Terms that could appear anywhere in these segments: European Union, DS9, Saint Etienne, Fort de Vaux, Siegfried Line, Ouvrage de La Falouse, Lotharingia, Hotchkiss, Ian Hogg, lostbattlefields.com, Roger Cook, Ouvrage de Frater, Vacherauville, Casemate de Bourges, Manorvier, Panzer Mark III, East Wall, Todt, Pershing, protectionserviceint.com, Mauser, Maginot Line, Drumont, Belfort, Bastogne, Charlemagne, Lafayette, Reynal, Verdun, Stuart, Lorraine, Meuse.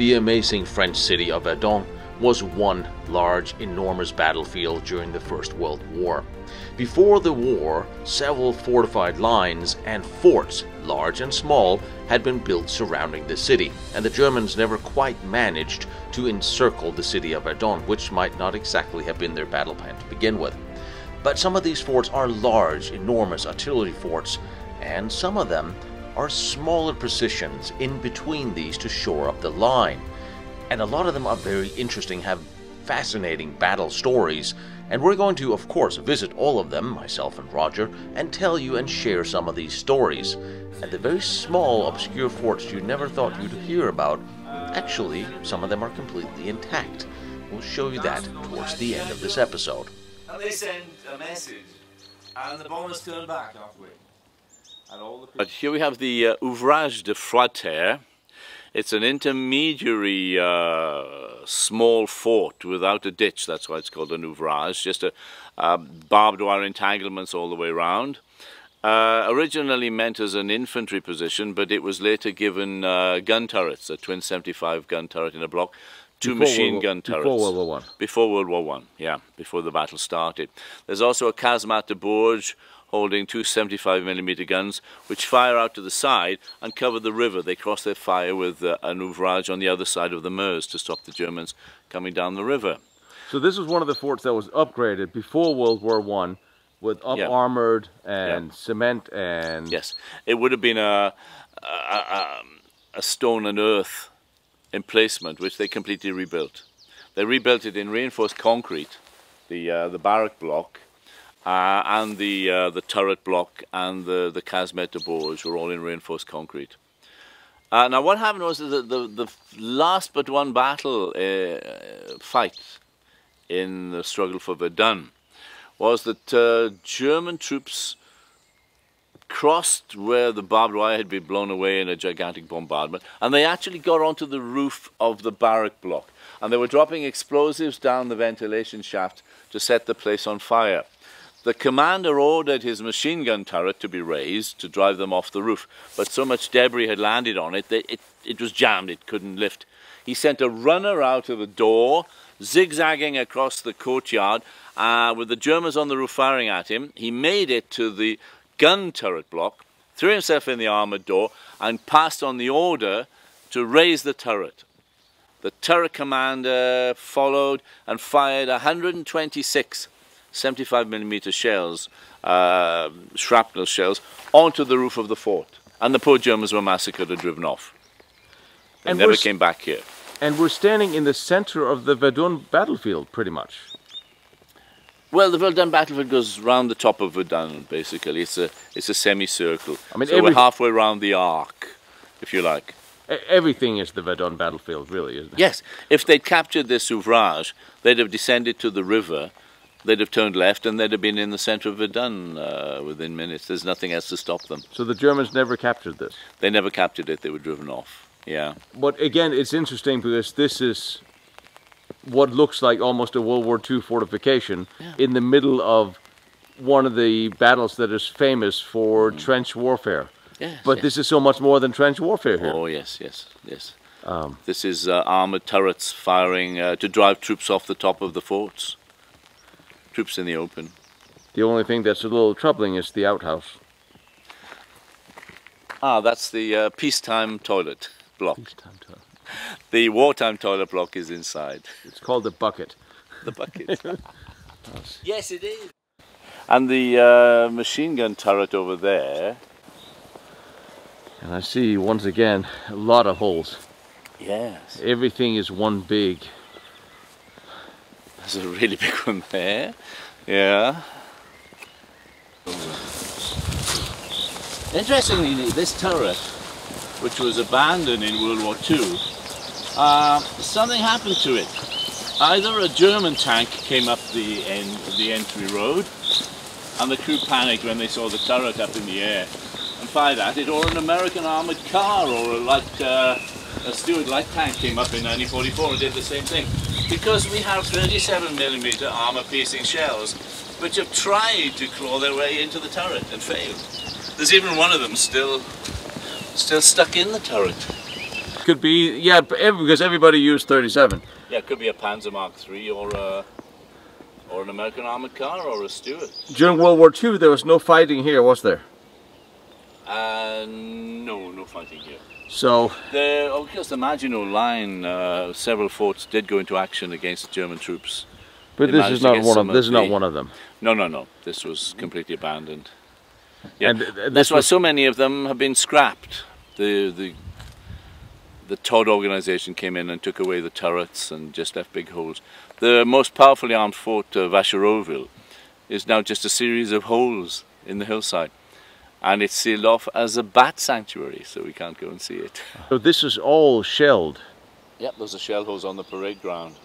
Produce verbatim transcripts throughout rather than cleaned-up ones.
The amazing French city of Verdun was one large, enormous battlefield during the First World War. Before the war, several fortified lines and forts, large and small, had been built surrounding the city, and the Germans never quite managed to encircle the city of Verdun, which might not exactly have been their battle plan to begin with. But some of these forts are large, enormous artillery forts, and some of them are smaller positions in between these to shore up the line. And a lot of them are very interesting, have fascinating battle stories, and we're going to, of course, visit all of them, myself and Roger, and tell you and share some of these stories. And the very small, obscure forts you never thought you'd hear about, actually, some of them are completely intact. We'll show you that towards the end of this episode. And they send a message, and the bombers turn back halfway. And all the... Here we have the uh, Ouvrage de Frater. It's an intermediary uh, small fort without a ditch. That's why it's called an ouvrage, just a uh, barbed wire entanglements all the way around. Uh, originally meant as an infantry position, but it was later given uh, gun turrets, a twin seventy-five gun turret in a block. Two before machine World, gun turrets. Before World War One. Before World War One, yeah, before the battle started. There's also a Casemate de Bourges holding two seventy-five millimeter guns, which fire out to the side and cover the river. They cross their fire with uh, an ouvrage on the other side of the Meuse to stop the Germans coming down the river. So this was one of the forts that was upgraded before World War One, with up-armored yeah. and yeah. cement and... Yes, it would have been a, a, a, a stone and earth emplacement, which they completely rebuilt. They rebuilt it in reinforced concrete, the uh, the barrack block, uh, and the uh, the turret block, and the the Casemate de Bourges were all in reinforced concrete. Uh, now, what happened was that the the last but one battle uh, fight in the struggle for Verdun was that uh, German troops crossed where the barbed wire had been blown away in a gigantic bombardment, and they actually got onto the roof of the barrack block, and they were dropping explosives down the ventilation shaft to set the place on fire. The commander ordered his machine gun turret to be raised to drive them off the roof, but so much debris had landed on it that it, it was jammed, it couldn't lift. He sent a runner out of the door, zigzagging across the courtyard, uh, with the Germans on the roof firing at him. He made it to the gun turret block, threw himself in the armored door, and passed on the order to raise the turret. The turret commander followed and fired one hundred twenty-six seventy-five millimeter shells, uh, shrapnel shells, onto the roof of the fort. And the poor Germans were massacred and driven off. They and never came back here. And we're standing in the center of the Verdun battlefield, pretty much. Well, the Verdun battlefield goes round the top of Verdun, basically. It's a, it's a semicircle. I mean, so every... we're halfway round the arc, if you like. Everything is the Verdun battlefield, really, isn't it? Yes. If they'd captured this ouvrage, they'd have descended to the river, they'd have turned left, and they'd have been in the centre of Verdun uh, within minutes. There's nothing else to stop them. So the Germans never captured this? They never captured it. They were driven off, yeah. But again, it's interesting because this is... what looks like almost a World War Two fortification yeah. in the middle of one of the battles that is famous for mm. trench warfare. Yes, but yes. this is so much more than trench warfare here. Oh, yes, yes, yes. Um, this is uh, armored turrets firing uh, to drive troops off the top of the forts. Troops in the open. The only thing that's a little troubling is the outhouse. Ah, that's the uh, peacetime toilet block. Peacetime toilet. The wartime toilet block is inside. It's called the bucket. The bucket. Yes, it is. And the uh, machine gun turret over there. And I see, once again, a lot of holes. Yes. Everything is one big. There's a really big one there. Yeah. Interestingly, this turret, which was abandoned in World War Two, Uh, something happened to it. Either a German tank came up the end of the entry road, and the crew panicked when they saw the turret up in the air and fired at it, or an American armored car or a light, uh, a Stuart light tank came up in nineteen forty-four and did the same thing. Because we have thirty-seven millimeter armor-piercing shells, which have tried to claw their way into the turret and failed. There's even one of them still, still stuck in the turret. Could be, yeah, because everybody used thirty-seven. Yeah, it could be a Panzer Mark three or a, or an American armored car or a Stuart. During World War Two, there was no fighting here, was there? Uh, no, no fighting here. So, the, of course, the Maginot Line, uh, several forts did go into action against German troops. But this is not one of this is not one of them. No, no, no. This was completely abandoned. Yeah, and uh, that's why so many of them have been scrapped. The the the Todt organization came in and took away the turrets and just left big holes. The most powerfully armed fort, uh, Vacherauville, is now just a series of holes in the hillside, and it's sealed off as a bat sanctuary, so we can't go and see it. So this is all shelled. Yep, those are shell holes on the parade ground.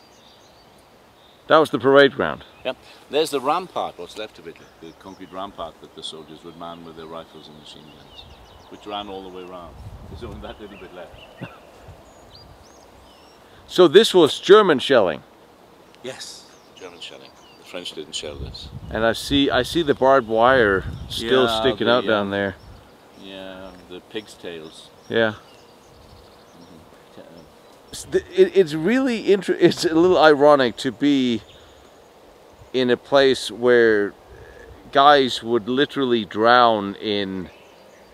That was the parade ground. Yep. There's the rampart, what's left of it, the concrete rampart that the soldiers would man with their rifles and machine guns, which ran all the way around. There's only that little bit left. So this was German shelling? Yes, German shelling. The French didn't shell this. And I see I see the barbed wire still yeah, sticking the, out yeah. down there. Yeah, the pig's tails. Yeah. It's really inter it's a little ironic to be in a place where guys would literally drown in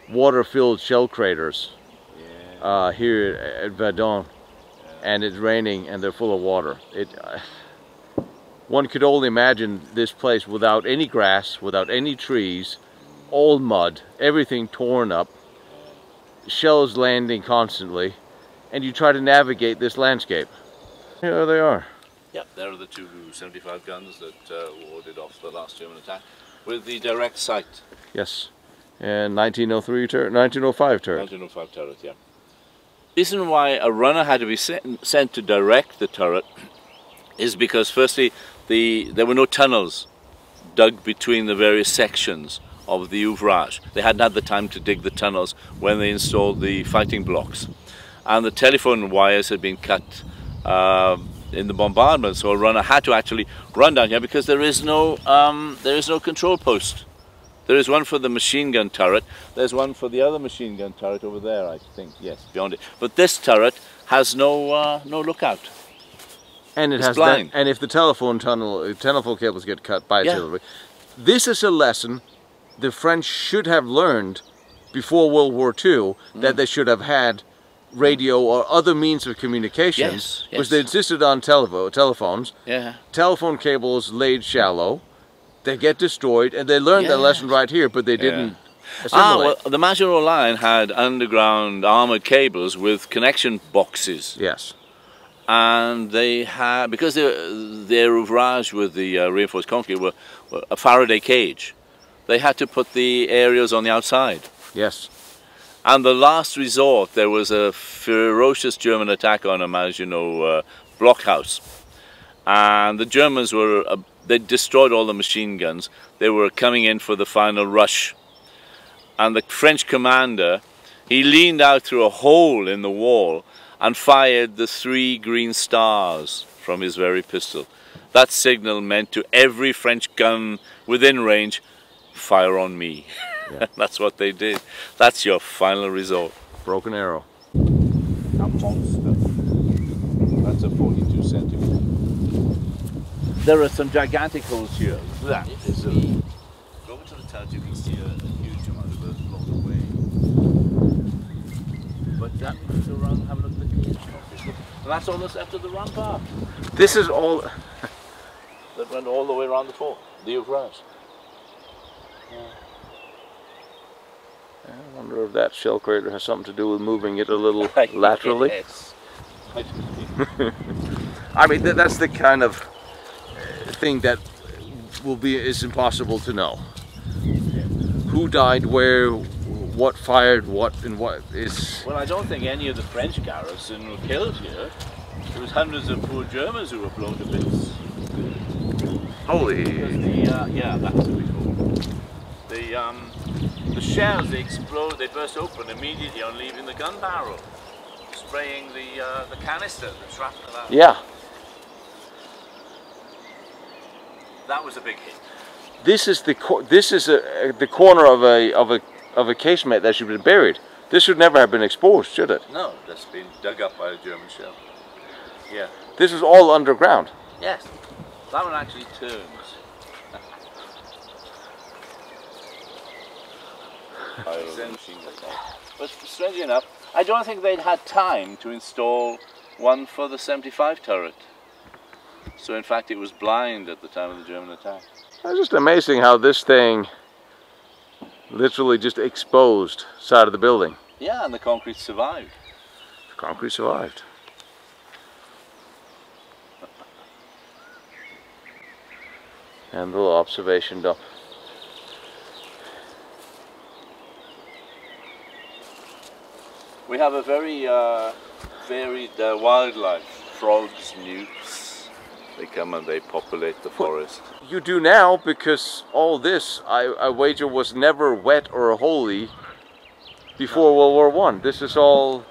water-filled shell craters yeah. uh, here at Verdun, yeah. and it's raining and they're full of water. It, uh, one could only imagine this place without any grass, without any trees, all mud, everything torn up, shells landing constantly. And you try to navigate this landscape. Here they are. Yep, there are the two seventy-five guns that uh, warded off the last German attack with the direct sight. Yes, and nineteen oh three turret, nineteen oh five turret. nineteen oh five turret, yeah. The reason why a runner had to be sent, sent to direct the turret is because firstly, the, there were no tunnels dug between the various sections of the Ouvrage. They hadn't had the time to dig the tunnels when they installed the fighting blocks. And the telephone wires had been cut uh, in the bombardment, so a runner had to actually run down here because there is no um, there is no control post. There is one for the machine gun turret. There's one for the other machine gun turret over there, I think. Yes, beyond it. But this turret has no uh, no lookout. And it it's has blind. That, and if the telephone tunnel, if telephone cables get cut by yeah. artillery, this is a lesson the French should have learned before World War Two that mm. they should have had. Radio or other means of communication, yes, yes. which they insisted on televo telephones. Yeah. Telephone cables laid shallow, they get destroyed, and they learned yeah. their lesson right here, but they didn't yeah. assimilate. Ah, well, the Maginot Line had underground armored cables with connection boxes. Yes. And they had, because their, their ouvrage with the uh, reinforced concrete were, were a Faraday cage, they had to put the aerials on the outside. Yes. And the last resort, there was a ferocious German attack on a Maginot uh, blockhouse. And the Germans were, uh, they destroyed all the machine guns. They were coming in for the final rush. And the French commander, he leaned out through a hole in the wall and fired the three green stars from his very pistol. That signal meant to every French gun within range, fire on me. Yeah. That's what they did. That's your final result. Broken arrow. That monster. That's a forty-two centimeter. There are some gigantic holes here. That if is a... Go to the touch, you can see a, a huge amount of earth blown away. But that moves around, have a look at the cage. That's all that's left of the rampart. This is all... that went all the way around the fort, the Ouvrage. Yeah. I wonder if that shell crater has something to do with moving it a little laterally. Yes. I do. I mean, th that's the kind of thing that will be is impossible to know. Who died where, what fired what, and what is... Well, I don't think any of the French garrison were killed here. There was hundreds of poor Germans who were blown to bits. Holy... The, uh, yeah, that's what we call it. The, um... The shells, they explode, they burst open immediately on leaving the gun barrel, spraying the, uh, the canister, the shrapnel out. Yeah. That was a big hit. This is the, cor this is a, a, the corner of a, of, a, of a casemate that should have been buried. This should never have been exposed, should it? No, that's been dug up by a German shell. Yeah. This is all underground? Yes. That one actually turns. But strangely enough, I don't think they'd had time to install one for the seventy-five turret. So in fact it was blind at the time of the German attack. It's just amazing how this thing literally just exposed side of the building. Yeah, and the concrete survived. The concrete survived. And the little observation dump. We have a very uh, varied uh, wildlife. Frogs, newts, they come and they populate the forest. You do now, because all this, I, I wager, was never wet or holy before World War One. This is all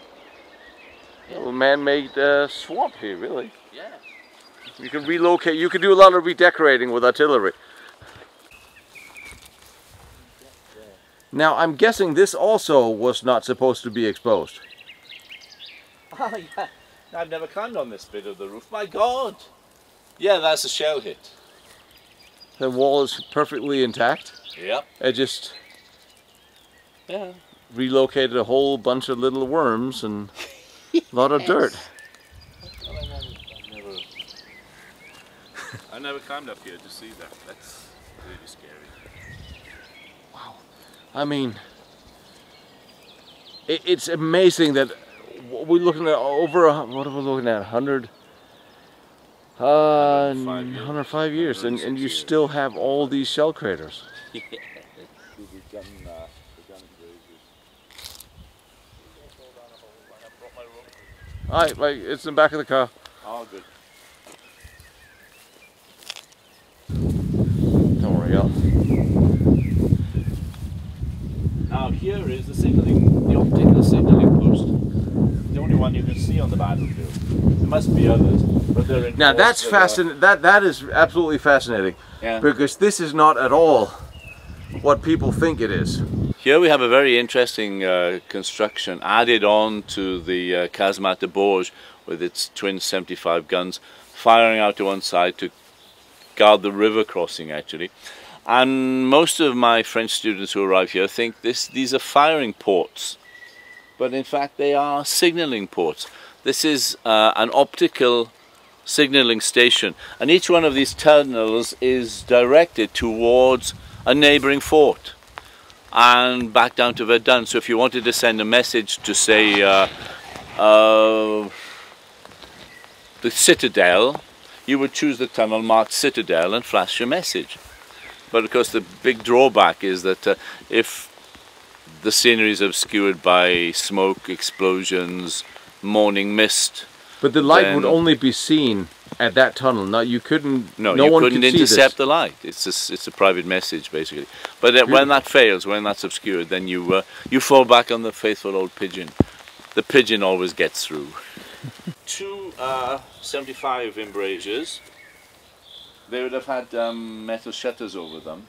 yeah. man-made uh, swamp here, really. Yeah. You can relocate, you can do a lot of redecorating with artillery. Now, I'm guessing this also was not supposed to be exposed. Oh, yeah. I've never climbed on this bit of the roof. My God! Yeah, that's a shell hit. The wall is perfectly intact? Yep. It just yeah. relocated a whole bunch of little worms and a lot of yes. dirt. Well, I, never, I, never... I never climbed up here to see that. That's really scary. I mean, it, it's amazing that we're looking at over, a, what are we looking at, one hundred, uh, one hundred five years, and, and you still have all these shell craters. Yeah. All right, right, it's in the back of the car. Oh, good. Don't worry, y'all. Now here is the signaling, the optical signaling post, the only one you can see on the battlefield. There must be others, but they're in. Now that's fascinating. That that is absolutely fascinating, yeah. because this is not at all what people think it is. Here we have a very interesting uh, construction added on to the uh, Casemate de Bourges with its twin seventy-five guns, firing out to one side to guard the river crossing, actually. And most of my French students who arrive here think this, these are firing ports, but in fact they are signalling ports. This is uh, an optical signalling station, and each one of these terminals is directed towards a neighbouring fort and back down to Verdun. So if you wanted to send a message to, say, uh, uh, the Citadel, you would choose the tunnel marked Citadel and flash your message. But of course the big drawback is that uh, if the scenery is obscured by smoke, explosions, morning mist... But the light would only be seen at that tunnel, now you couldn't... No, no you one couldn't could intercept the light, it's a, it's a private message basically. But uh, when that fails, when that's obscured, then you, uh, you fall back on the faithful old pigeon. The pigeon always gets through. Two uh, seventy-five embrasures. They would have had um, metal shutters over them,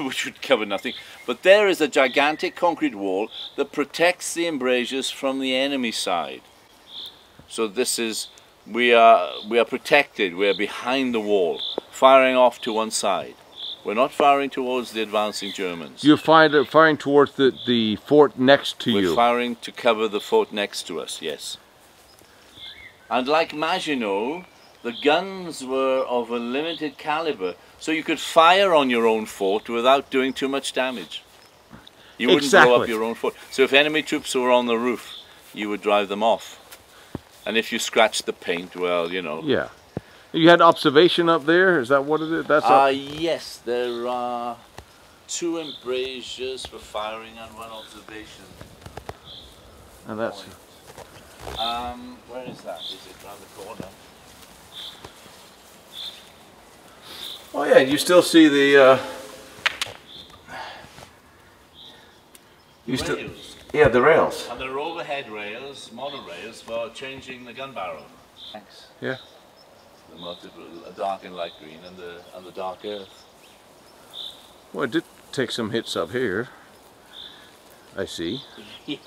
which would cover nothing. But there is a gigantic concrete wall that protects the embrasures from the enemy side. So this is, we are, we are protected, we are behind the wall, firing off to one side. We're not firing towards the advancing Germans. You're fired, firing towards the, the fort next to We're you. We're firing to cover the fort next to us, yes. And like Maginot, the guns were of a limited caliber, so you could fire on your own fort without doing too much damage. You wouldn't exactly. blow up your own fort. So if enemy troops were on the roof, you would drive them off. And if you scratched the paint, well, you know. Yeah. You had observation up there? Is that what it is? That's uh, yes, there are two embrasures for firing and one observation. And that's... Point. Um, where is that? Is it around the corner? Oh yeah, you still see the, uh, you rails. Still, yeah, the rails. And there are overhead rails, monorails for changing the gun barrel. Thanks. Yeah. The multiple, dark and light green, and the and the dark earth. Well, it did take some hits up here. I see. Yes.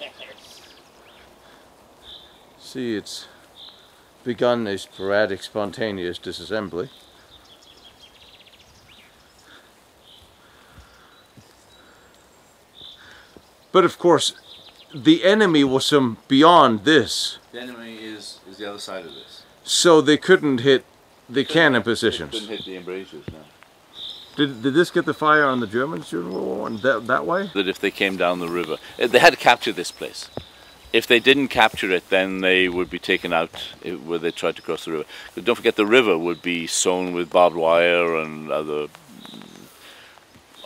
See, it's begun a sporadic, spontaneous disassembly. But of course, the enemy was some beyond this. The enemy is, is the other side of this. So they couldn't hit the cannon positions. They couldn't hit the embrasures, no. Did, did this get the fire on the Germans during World War One that, that way? That if they came down the river, they had to capture this place. If they didn't capture it, then they would be taken out where they tried to cross the river. But don't forget the river would be sown with barbed wire and other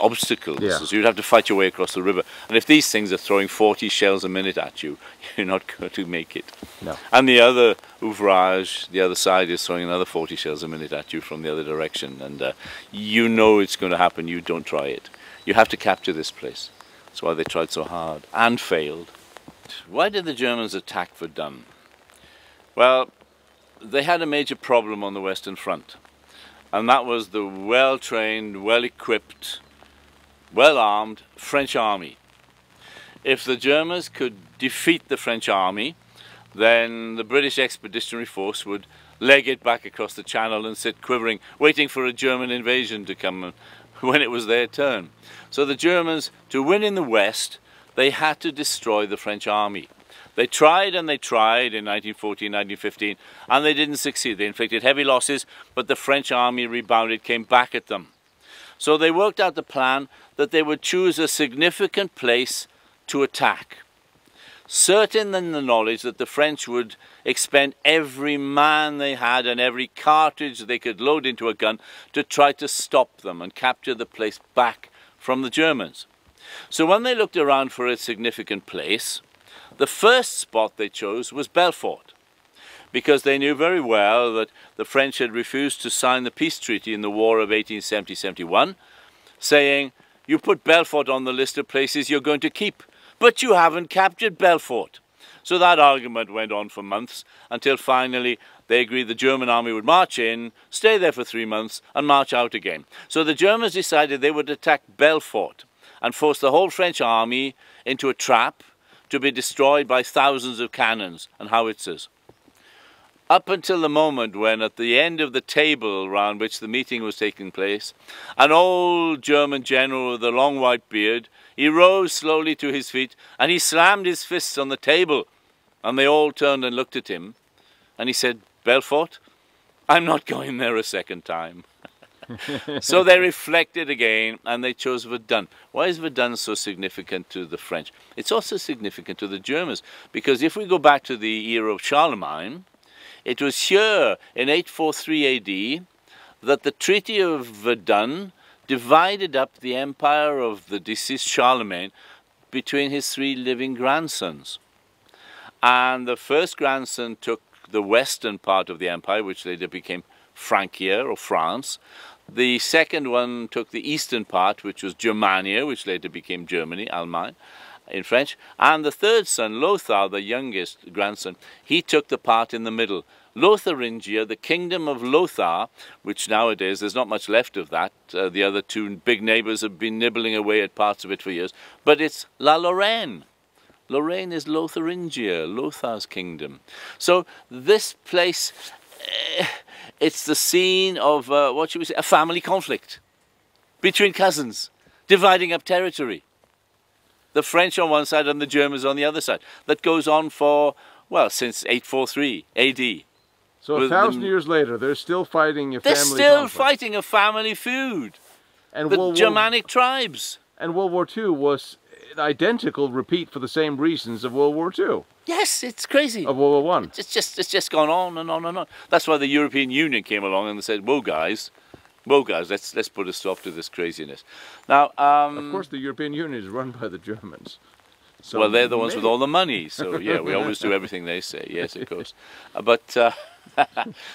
obstacles, yeah. So you'd have to fight your way across the river, and if these things are throwing forty shells a minute at you, you're not going to make it. No. And the other ouvrage, the other side, is throwing another forty shells a minute at you from the other direction, and uh, you know it's going to happen. You don't try it. You have to capture this place. That's why they tried so hard and failed. Why did the Germans attack Verdun? Well, they had a major problem on the Western Front, and that was the well-trained, well-equipped, well-armed French army. If the Germans could defeat the French army, then the British Expeditionary Force would leg it back across the Channel and sit quivering, waiting for a German invasion to come when it was their turn. So the Germans, to win in the West, they had to destroy the French army. They tried and they tried in nineteen fourteen, nineteen fifteen, and they didn't succeed. They inflicted heavy losses, but the French army rebounded, came back at them. So they worked out the plan that they would choose a significant place to attack, certain in the knowledge that the French would expend every man they had and every cartridge they could load into a gun to try to stop them and capture the place back from the Germans. So when they looked around for a significant place, the first spot they chose was Belfort, because they knew very well that the French had refused to sign the peace treaty in the war of eighteen seventy to seventy-one, saying, "You put Belfort on the list of places you're going to keep, but you haven't captured Belfort." So that argument went on for months, until finally they agreed the German army would march in, stay there for three months, and march out again. So the Germans decided they would attack Belfort and force the whole French army into a trap to be destroyed by thousands of cannons and howitzers. Up until the moment when, at the end of the table round which the meeting was taking place, an old German general with a long white beard, he rose slowly to his feet and he slammed his fists on the table, and they all turned and looked at him, and he said, "Belfort? I'm not going there a second time." So they reflected again and they chose Verdun. Why is Verdun so significant to the French? It's also significant to the Germans, because if we go back to the era of Charlemagne, it was here in eight forty-three A D that the Treaty of Verdun divided up the empire of the deceased Charlemagne between his three living grandsons. And the first grandson took the western part of the empire, which later became Francia or France. The second one took the eastern part, which was Germania, which later became Germany, Allemagne in French, and the third son, Lothar, the youngest grandson, he took the part in the middle. Lotharingia, the kingdom of Lothar, which nowadays there's not much left of that. Uh, the other two big neighbours have been nibbling away at parts of it for years, but it's La Lorraine. Lorraine is Lotharingia, Lothar's kingdom. So this place, eh, it's the scene of, uh, what should we say, a family conflict between cousins, dividing up territory. The French on one side and the Germans on the other side. That goes on for, well, since eight forty-three A D. So a thousand years later, they're still fighting a family feud. They're still fighting a family feud. And the Germanic tribes. And World War Two was an identical repeat for the same reasons of World War Two. Yes, it's crazy. Of World War One. It's just, it's just gone on and on and on. That's why the European Union came along and said, "Whoa, guys. Well, guys, let's, let's put a stop to this craziness." Now, um, of course, the European Union is run by the Germans. So well, they're the ones maybe. with all the money, so yeah, we always do everything they say, yes, of course. But, uh,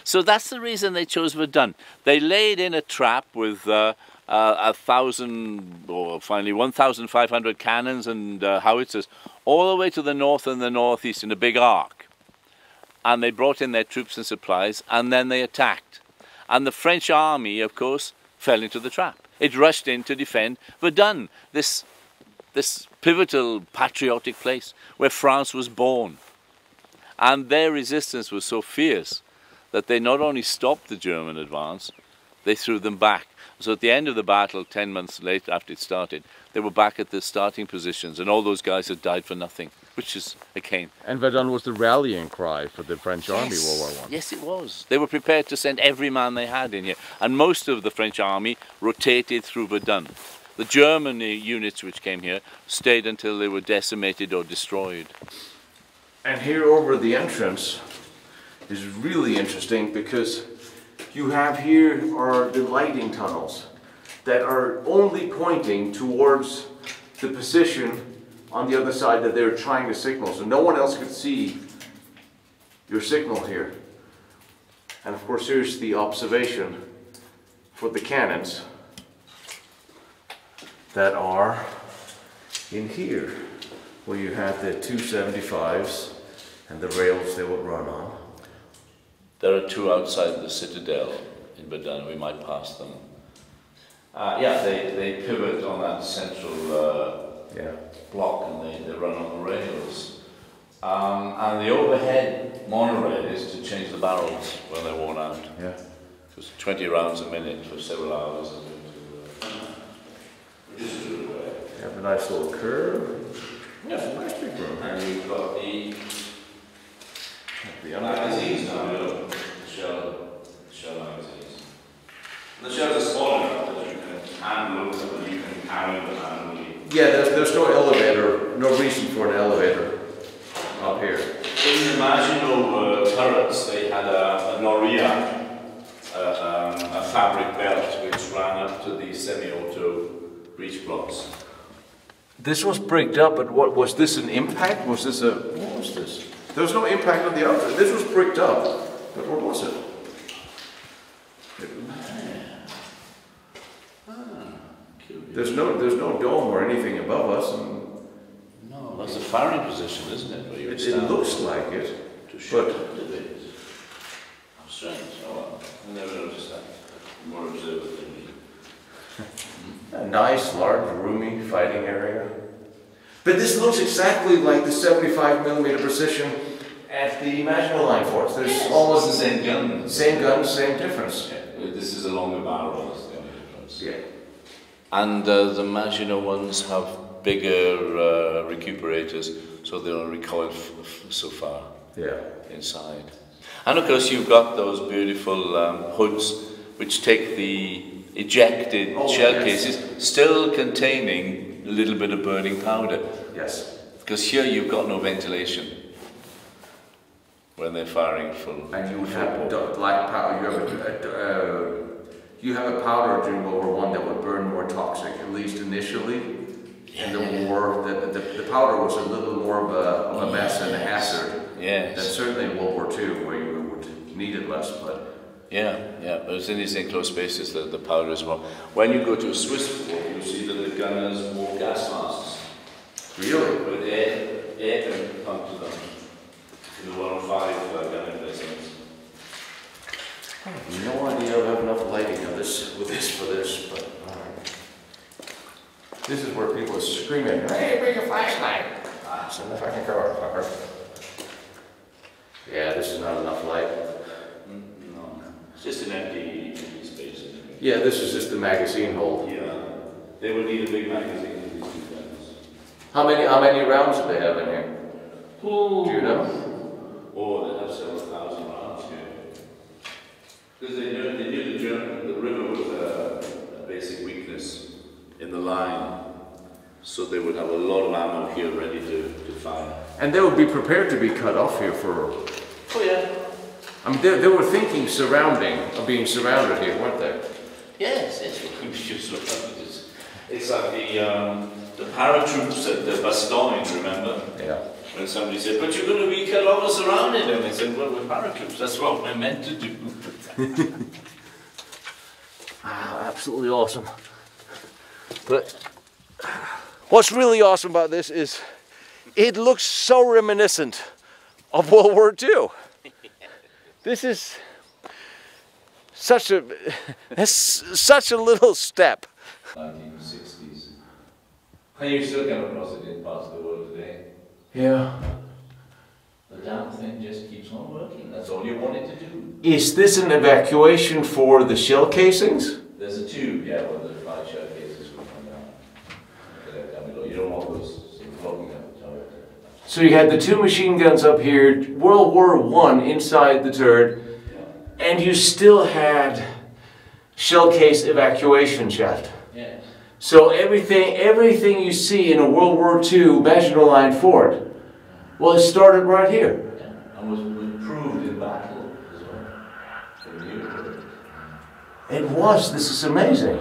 so that's the reason they chose Verdun. They laid in a trap with uh, uh, a thousand, or finally one thousand five hundred cannons and uh, howitzers all the way to the north and the northeast in a big arc. And they brought in their troops and supplies, and then they attacked. And the French army, of course, fell into the trap. It rushed in to defend Verdun, this, this pivotal patriotic place where France was born. And their resistance was so fierce that they not only stopped the German advance, they threw them back. So at the end of the battle, ten months later after it started, they were back at their starting positions, and all those guys had died for nothing, which is a cane. And Verdun was the rallying cry for the French yes. army in World War One. Yes, it was. They were prepared to send every man they had in here, and most of the French army rotated through Verdun. The German units which came here stayed until they were decimated or destroyed. And here over the entrance is really interesting because you have here are the lighting tunnels that are only pointing towards the position on the other side that they're trying to signal. So no one else could see your signal here. And of course, here's the observation for the cannons that are in here, where you have the two seventy-fives and the rails they would run on. There are two outside the citadel in Verdun. We might pass them. Uh, yeah, they, they pivot on that central uh, yeah. block and they, they run on the rails. Um, and the overhead monorail is to change the barrels when they're worn out. Yeah. It's twenty rounds a minute for several hours. You have a nice little curve. Yeah, it's a nice big room. And you've got the The magazines now, you know, the shell, the shell magazines. The shells are smaller that you can handle, that you can carry them manually. Yeah, there's, there's no elevator, no reason for an elevator up here. In the Maginot uh, turrets, they had a, a noria, uh, um, a fabric belt which ran up to the semi-auto breech blocks. This was bricked up, but what was this an impact? Was this a, what was this? There was no impact on the outside. This was bricked up, but what was it? it ah, there's no, there's no dome or anything above us. And no, that's a firing position, isn't it? Where you it, it looks like it, to shoot but it is. How strange! Oh, I never noticed that. More observant than me. A nice, large, roomy fighting area. But this looks exactly like the seventy-five millimeter precision at the Maginot Line forts. There's yes. almost the same gun. Same gun, same difference. Yeah. This is a longer barrel, that's the only difference. Yeah. And uh, the Maginot ones have bigger uh, recuperators, so they don't recoil f f so far yeah. inside. And of course you've got those beautiful um, hoods which take the ejected oh, shell yes. cases, still containing a little bit of burning powder. Yes. Because here you've got no ventilation when they're firing full. And you have black powder. You have a, uh, you have a powder during World War One that would burn more toxic, at least initially. Yeah. In the war, the, the, the powder was a little more of a, of a mess and a hazard. Yes. Than certainly in World War Two, where you would need it less, but. Yeah, yeah, but it's in these enclosed spaces that the powder is more. When you go to a Swiss fort, you see that the gunners wore gas masks. Really? With air, air can pump to them. In the one oh five uh, gun emplacements. I have no idea I have enough lighting of this, with this for this, but alright. This is where people are screaming, hey, bring your flashlight! Ah, it's in the fucking car, fucker. Yeah, this is not enough light. Just an empty, empty space. Yeah, this is just the magazine hole. Yeah, they would need a big magazine for these two guns. How many, how many rounds do they have in here? Ooh. Do you know? Oh, they have several thousand rounds here. Because they knew, they knew the, German, the river was a, a basic weakness in the line. So they would have a lot of ammo here ready to, to fire. And they would be prepared to be cut off here for... Oh yeah. I mean, they, they were thinking surrounding, of being surrounded here, weren't they? Yes, yes, they could be surrounded. It's, it's like the, um, the paratroops at the Bastogne, remember? Yeah. When somebody said, but you're going to be cut off or surrounded, and they said, well, we're paratroops, that's what we're meant to do. Ah, absolutely awesome. But what's really awesome about this is it looks so reminiscent of World War Two. This is such a such a little step. nineteen sixties. And you still come across it in parts of the world today. Yeah. The damn thing just keeps on working. That's all you want it to do. Is this an evacuation for the shell casings? There's a tube, yeah, one of those large shell cases will come down. You don't want those floating down the turret. So you had the two machine guns up here, World War One inside the turret, yeah. And you still had shell case evacuation shaft. Yeah. So everything, everything you see in a World War Two Maginot Line fort, well, it started right here. Yeah, and was improved in battle as well. It was. This is amazing.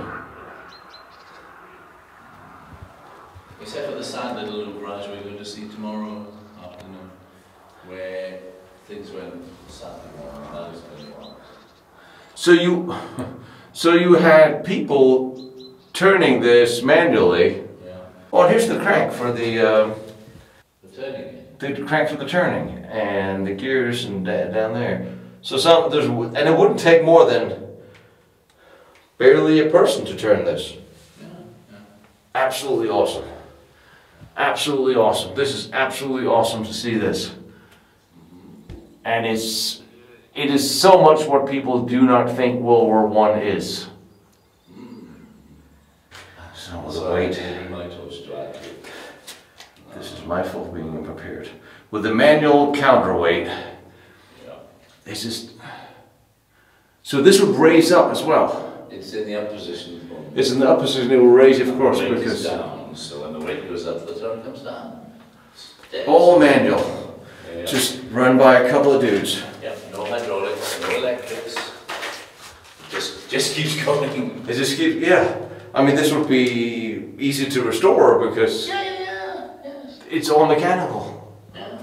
Except for the sad little ouvrage we're going to see tomorrow afternoon, where things went sadly wrong. That was going wrong. So you, so you had people turning this manually. Yeah. Oh, here's the crank for the, uh, the turning. The crank for the turning and the gears and uh, down there. So some there's and it wouldn't take more than barely a person to turn this. Yeah. Yeah. Absolutely awesome. Absolutely awesome. This is absolutely awesome to see this. And it's it is so much what people do not think World War One is. So wait. This is my fault being unprepared. With the manual counterweight, yeah. It's just... So this would raise up as well. It's in the up position. It's in the up position, it will raise, of course, weight because... Is down, so when the weight goes up, the turret comes down. Steps. All manual. Yeah. Just run by a couple of dudes. Yeah, no hydraulics, no electrics. It just, just keeps going. It just keeps, yeah. I mean, this would be easy to restore because yeah, yeah, yeah. Yes. It's all mechanical. Yeah.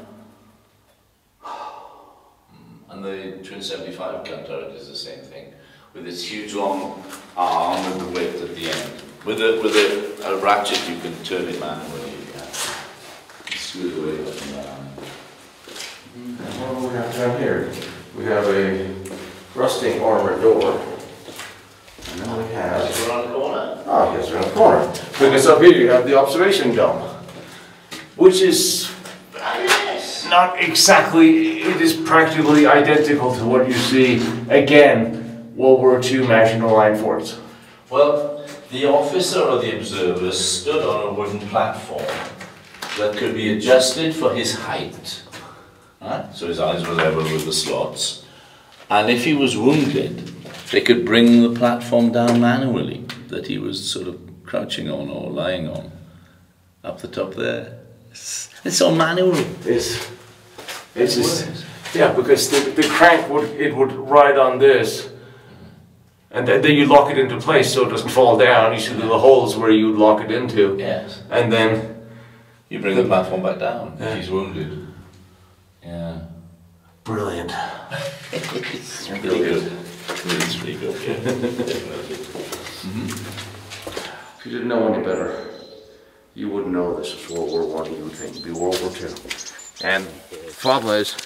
And the Twin seventy-five gun turret is the same thing, with its huge long arm and the width at the end. With a with a, a ratchet, you can turn it manually. Yeah. Scoot away from that arm. What do we have down here? We have a rusting armor door. And then we have... Yes, we're on the corner. Oh, yes, we're on the corner. Because up here you have the observation dome. Which is... Ah, yes! Not exactly... It is practically identical to what you see, again, World War Two Maginot Line forts. Well, the officer or the observer stood on a wooden platform that could be adjusted for his height. Huh? So his eyes were level with the slots. And if he was wounded, they could bring the platform down manually that he was sort of crouching on or lying on up the top there. It's, it's all manual. It's, it's just, yeah, because the, the crank would it would ride on this, and then, then you lock it into place so it doesn't fall down. You see the holes where you lock it into. Yes. And then you bring the, the platform back down. Yeah. He's wounded. Yeah. Brilliant. It's really good. good. It's pretty good, yeah. Definitely. Mm-hmm. If you didn't know any better, you wouldn't know this is World War One. You would think it'd be World War Two. And the problem is,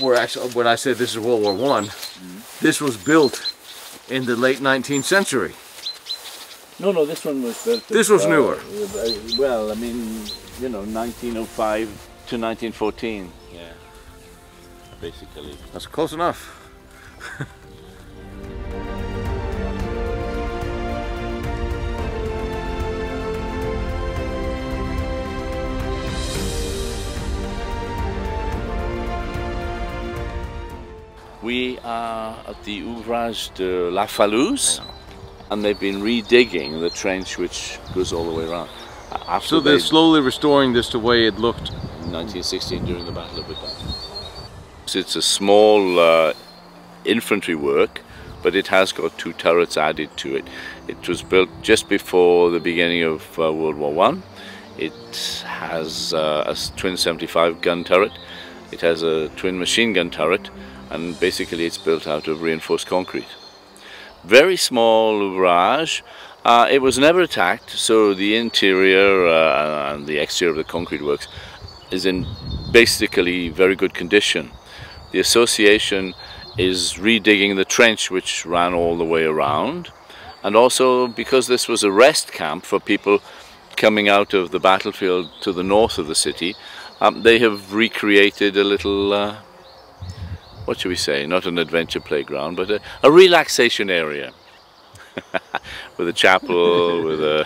we're actually when I said this is World War One, mm-hmm. This was built in the late nineteenth century. No, no, this one was built. This was uh, newer. Well, I mean, you know, nineteen oh five to nineteen fourteen. Yeah, basically. That's close enough. We are at the Ouvrage de La Falouse, and they've been redigging the trench which goes all the way around. After so they're slowly restoring this to the way it looked in nineteen sixteen during the Battle of Verdun. So it's a small uh, infantry work, but it has got two turrets added to it. It was built just before the beginning of uh, World War One. It has uh, a twin seventy-five gun turret. It has a twin machine gun turret. And basically it's built out of reinforced concrete. Very small ouvrage. Uh, it was never attacked, so the interior uh, and the exterior of the concrete works is in basically very good condition. The association is redigging the trench which ran all the way around, and also because this was a rest camp for people coming out of the battlefield to the north of the city, um, they have recreated a little, uh, what should we say, not an adventure playground, but a, a relaxation area. With a chapel, with a...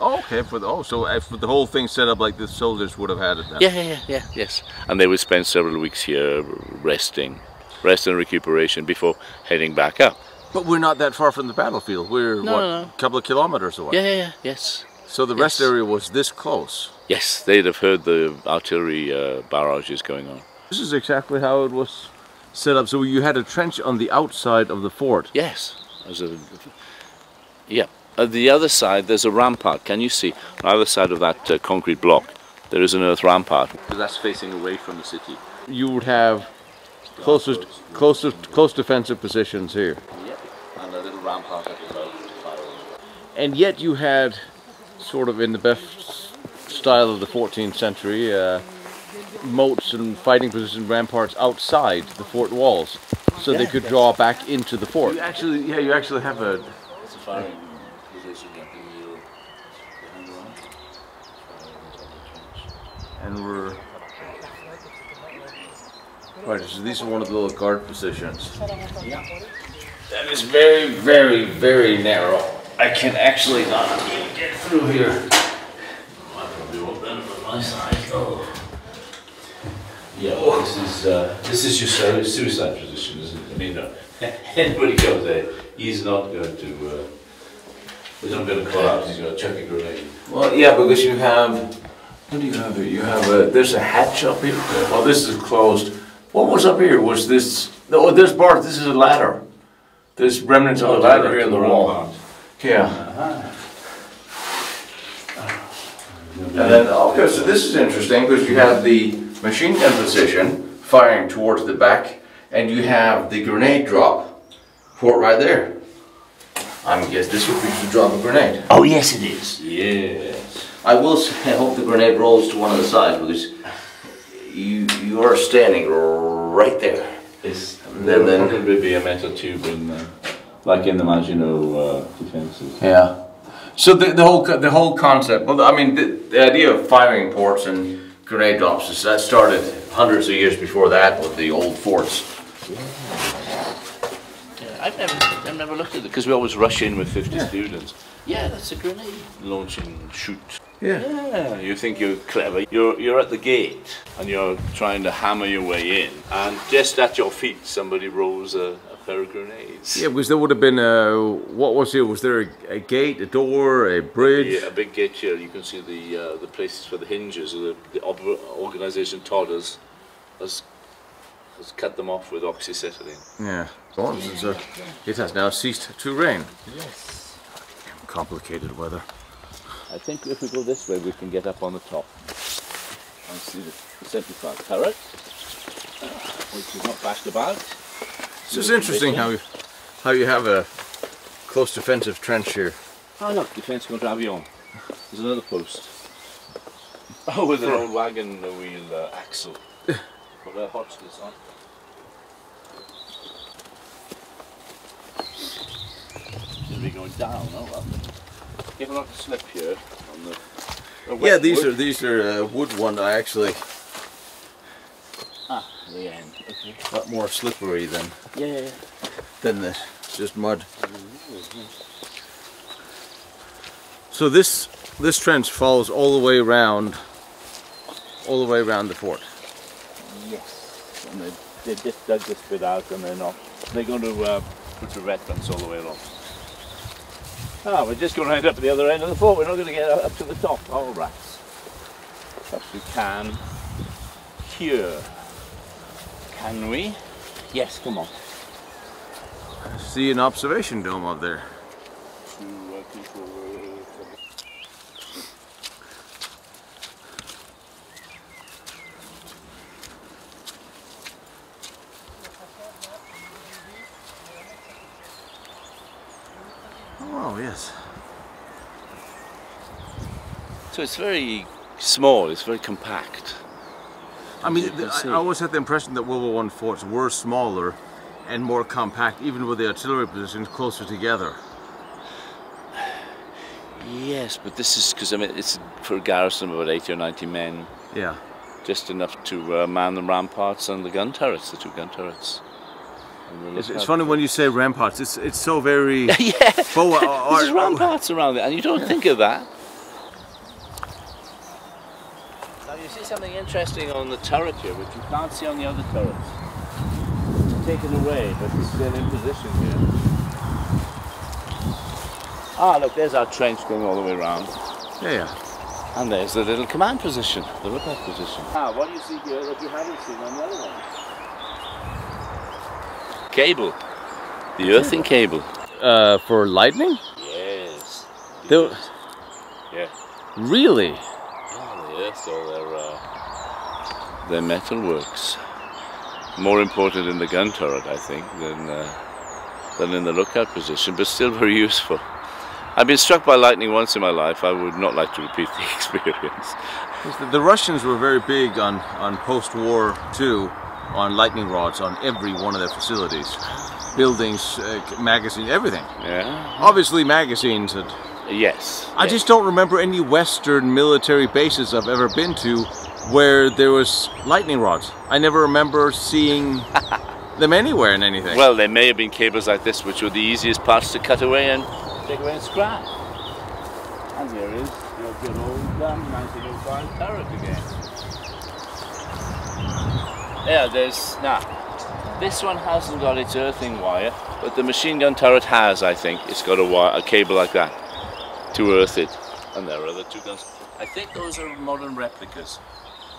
okay, for the, oh, so if the whole thing set up like this, soldiers would have had it then? Yeah, yeah, yeah, yeah, yes. And they would spend several weeks here resting, rest and recuperation before heading back up. But we're not that far from the battlefield. We're, no, what, no, no. a couple of kilometers away? Yeah, yeah, yeah, yes. So the rest yes. area was this close? Yes, they'd have heard the artillery uh, barrages going on. This is exactly how it was set up. So you had a trench on the outside of the fort? Yes. As a, yeah. At the other side, there's a rampart. Can you see? On the other side of that uh, concrete block, there is an earth rampart. So that's facing away from the city. You would have closest, closest, close defensive positions here. Yeah. And a little rampart at the moment. And yet you had, sort of in the best style of the fourteenth century, uh, moats and fighting position ramparts outside the fort walls, so yeah, they could yes. draw back into the fort. You actually, yeah, you actually have a... It's a firing position. And we're... Right, so these are one of the little guard positions. Yeah. That is very, very, very narrow. I can actually not even get through here. I probably won't bend from my side. Oh. Yeah, well, this is uh, this is your suicide position, isn't it? I mean, no, anybody goes there, he's not going to, uh, he's not going to collapse. He's going to chuck a grenade. Well, yeah, because you have, what do you have here? You have a, there's a hatch up here. Well, this is closed. What was up here? Was this? Oh, there's bars. This is a ladder. There's remnants oh, of a ladder here in the wall. Round. Yeah. Uh-huh. And then okay, so this is interesting because you have the machine gun position firing towards the back, and you have the grenade drop port right there. I guess this would be to drop a grenade. Oh yes, it is. Yes. I will say, I hope the grenade rolls to one of the sides because you you are standing right there. It's then then it would be a metal tube in there. Like in the Maginot uh, defenses. Yeah. So the, the whole the whole concept. Well, I mean, the, the idea of firing ports and grenade drops is that started hundreds of years before that with the old forts. Yeah. Yeah, I've never I've never looked at it because we always rush in with fifty yeah. students. Yeah, that's a grenade launching shoot. Yeah. Yeah. You think you're clever. You're you're at the gate and you're trying to hammer your way in, and just at your feet somebody rolls a. Pair of grenades. Yeah, because there would have been a, what was it? Was there a, a gate, a door, a bridge? Yeah, a big gate here. You can see the uh, the places for the hinges. The, the organization Todt has, has has cut them off with oxyacetylene. Yeah. Well, so it has now ceased to rain. Yes. Complicated weather. I think if we go this way, we can get up on the top and see the seventy-five turret, which is not bashed about. So it's interesting how you, how you have a close defensive trench here. Oh look, defense contre avion. There's another post. Oh, with an old wagon wheel uh, axle. Put a Hotchkiss on. Should be going down, oh well. Give a lot of slip here on the, the wet yeah, these wood. are these are uh, wood one I actually. Ah, the end. Okay. A lot more slippery than yeah, yeah, yeah. than this. It's just mud. So this this trench follows all the way around, all the way around the fort. Yes, and they they just dug this bit out, and they're not. They're going to uh, put the red fence all the way along. Ah, we're just going to end up at the other end of the fort. We're not going to get up to the top. All right. Perhaps we can here. Can we? Yes, come on. I see an observation dome up there. Oh, yes. So it's very small, it's very compact. I mean, I, I always had the impression that World War One forts were smaller and more compact, even with the artillery positions closer together. Yes, but this is because I mean it's for a garrison of about eighty or ninety men. Yeah. Just enough to uh, man the ramparts and the gun turrets, the two gun turrets. It's, it's funny when you say ramparts. It's it's so very. Yeah. There's ramparts around it, and you don't yeah. think of that. Now you see something interesting on the turret here, which you can't see on the other turrets. It's taken away, but it's still in position here. Ah, look, there's our trench going all the way around. Yeah. yeah. And there's the little command position, the lookout position. Ah, what do you see here that you haven't seen on the other one? Cable. The earthing cable. Uh, for lightning? Yes. The, yeah. Really? Yeah, the earth, all their, uh, their metal works. More important in the gun turret, I think, than, uh, than in the lookout position, but still very useful. I've been struck by lightning once in my life. I would not like to repeat the experience. The Russians were very big on, on post-war too, on lightning rods on every one of their facilities. Buildings, uh, magazines, everything. Yeah. Obviously magazines. And yes. I yes. just don't remember any Western military bases I've ever been to where there was lightning rods. I never remember seeing them anywhere in anything. Well, there may have been cables like this, which were the easiest parts to cut away and take away and scrap. And here is your good old um, nineteen oh five turret again. Yeah, there's, now, this one hasn't got its earthing wire, but the machine gun turret has, I think. It's got a wire, a cable like that to earth it. And there are the two guns. I think those are modern replicas,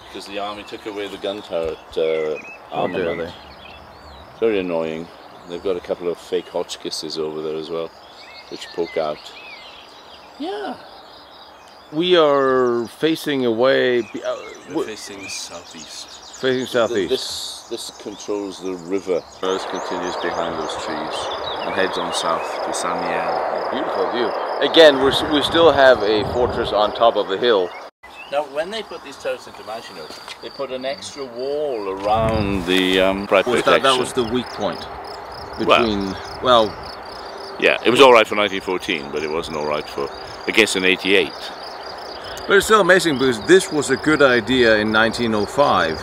because the army took away the gun turret uh, armament. Oh, very annoying. They've got a couple of fake Hotchkisses over there as well, which poke out. Yeah. We are facing away. Uh, We're facing southeast. Facing southeast. The, this this controls the river. First continues behind those trees and heads on south to Saint Etienne. Beautiful view. Again, we're, we still have a fortress on top of a hill. Now, when they put these turrets into Maginot, they put an extra wall around the um, right well, protection. That, that was the weak point between. Well. well Yeah, it was all right for nineteen fourteen, but it wasn't all right for, I guess, in eighty-eight. But it's still amazing because this was a good idea in nineteen oh five.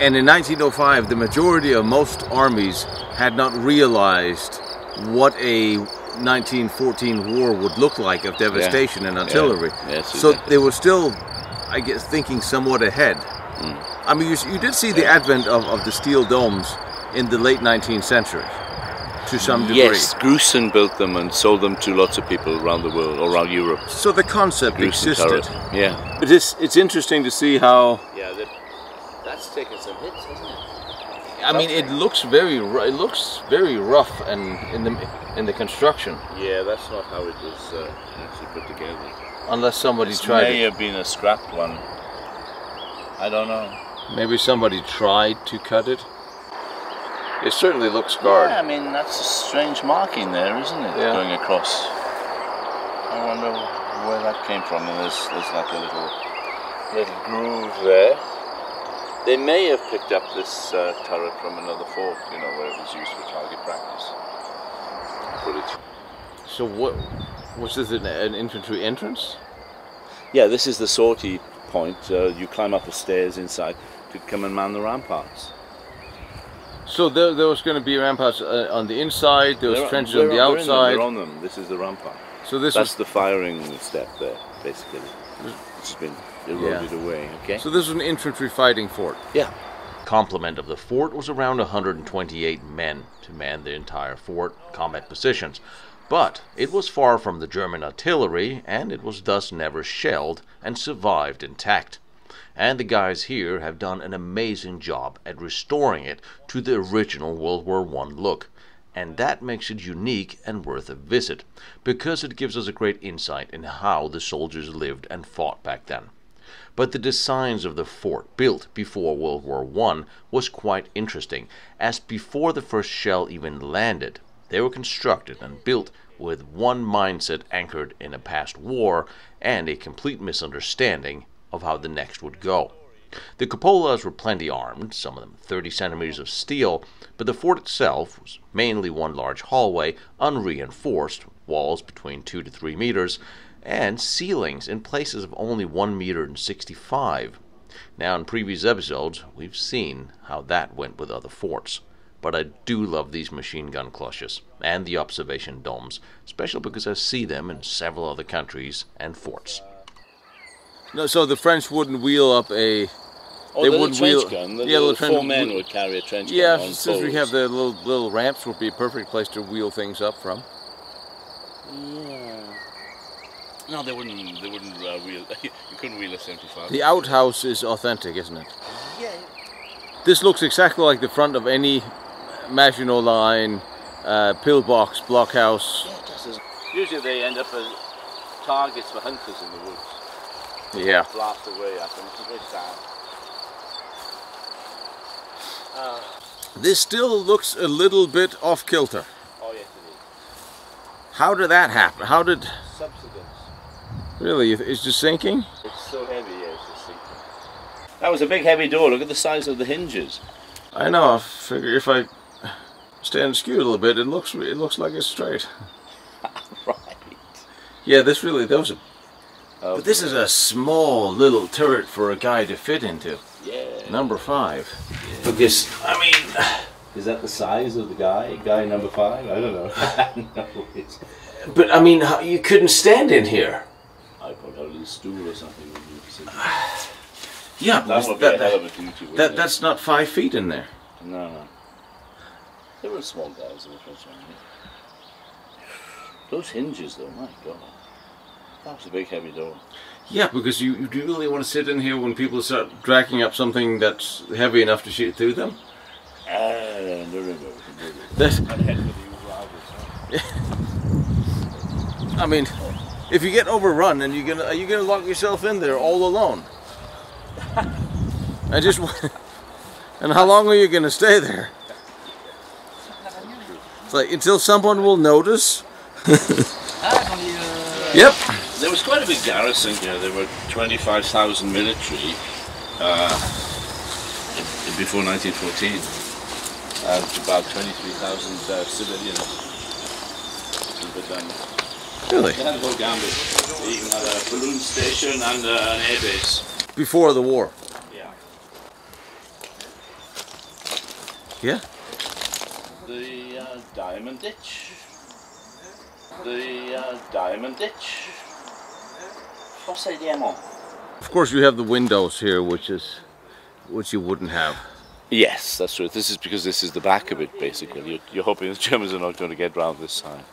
And in nineteen oh five, the majority of most armies had not realized what a nineteen fourteen war would look like of devastation yeah. and artillery. Yeah. Yes, so exactly. They were still, I guess, thinking somewhat ahead. Mm. I mean, you, you did see yeah. the advent of, of the steel domes in the late nineteenth century. To some degree. Yes, Grusin built them and sold them to lots of people around the world, or around Europe. So the concept Grusin existed. Turret. Yeah. But it's, it's interesting to see how... Yeah, that, that's taken some hits, hasn't it? I mean, it looks very it looks very rough and in the in the construction. Yeah, that's not how it was uh, actually put together. Unless somebody this tried it. May have been a scrapped one. I don't know. Maybe somebody tried to cut it. It certainly looks scarred. Yeah, I mean, that's a strange marking there, isn't it? Yeah. Going across. I wonder where that came from. And there's, there's like a little, little groove there. They may have picked up this uh, turret from another fort, you know, where it was used for target practice. Put it. So what, was this an, an infantry entrance? Yeah, this is the sortie point. Uh, you climb up the stairs inside to come and man the ramparts. So there, there was going to be ramparts uh, on the inside, there was they're, trenches they're on the on, outside. They're on them, this is the rampart. So this That's was, the firing step there, basically. It's been eroded yeah. away, okay? So this was an infantry fighting fort? Yeah. Complement of the fort was around one hundred twenty-eight men to man the entire fort, combat positions. But it was far from the German artillery, and it was thus never shelled and survived intact. And the guys here have done an amazing job at restoring it to the original World War One look. And that makes it unique and worth a visit, because it gives us a great insight in how the soldiers lived and fought back then. But the designs of the fort built before World War One was quite interesting, as before the first shell even landed, they were constructed and built with one mindset anchored in a past war and a complete misunderstanding of how the next would go. The cupolas were plenty armed, some of them thirty centimeters of steel, but the fort itself was mainly one large hallway, unreinforced, walls between two to three meters, and ceilings in places of only one meter and sixty-five. Now, in previous episodes, we've seen how that went with other forts. But I do love these machine gun clutches and the observation domes, especially because I see them in several other countries and forts. No, so the French wouldn't wheel up a... Oh, they the wouldn't trench wheel, gun. The yeah, little, little four men would carry a trench yeah, gun. Yeah, since poles. we have the little little ramps, would be a perfect place to wheel things up from. Yeah. No, they wouldn't. They wouldn't uh, wheel. You couldn't wheel a seventy-five. The outhouse is authentic, isn't it? Yeah. This looks exactly like the front of any Maginot Line, uh, pillbox, blockhouse. Yeah, it does. Usually they end up as targets for hunters in the woods. Yeah. They blast away at them, which is very sad. Uh, this still looks a little bit off kilter. Oh yes, it is. How did that happen? How did? Subsidence. Really, it's just sinking. It's so heavy, yeah, it's just sinking. That was a big, heavy door. Look at the size of the hinges. I know. I figure if I stand skewed a little bit, it looks it looks like it's straight. Right. Yeah, this really those. Are... Oh, but this yeah. is a small little turret for a guy to fit into. Yeah. Number five. Yeah. But this, I mean... Is that the size of the guy? Guy number five? I don't know. No, it's... But, I mean, you couldn't stand in here. I probably had a little stool or something. Yeah, that would be that, a hell of a thing to you, that, That's not five feet in there. No, no. There were small guys in the French army. Those hinges, though, my God. That was a big, heavy door. Yeah, because you, you do really want to sit in here when people start dragging up something that's heavy enough to shoot through them? Uh, no, no, no, no. That's... I mean, if you get overrun, and you're gonna, are you going to lock yourself in there all alone? I just... And how long are you going to stay there? It's like, until someone will notice? Yep. There was quite a big garrison here. There were twenty-five thousand military uh, before nineteen fourteen, and about twenty-three thousand uh, civilians. Really? They had a whole gambit. They even had a balloon station and uh, an air base. Before the war? Yeah. Yeah? The uh, Diamond Ditch. The uh, Diamond Ditch. Of course you have the windows here, which is which you wouldn't have. Yes, that's right. This is because this is the back of it, basically. You're, you're hoping the Germans are not going to get round this side.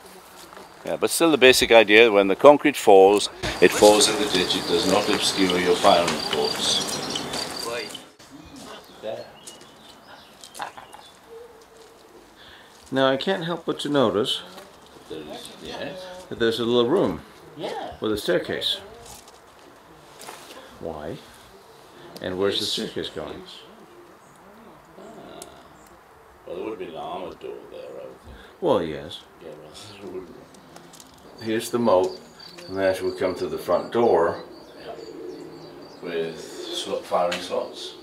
Yeah, but still the basic idea, when the concrete falls, it falls in the ditch. It does not obscure your firing force. Now I can't help but to notice There's, yes. there's a little room yeah. with a staircase. Why? And where's the staircase going? Ah. Well, there would have been an armored door there, I would think. Well, yes. Yeah, well, here's the moat, and then as we come through the front door, yeah. with slot firing slots.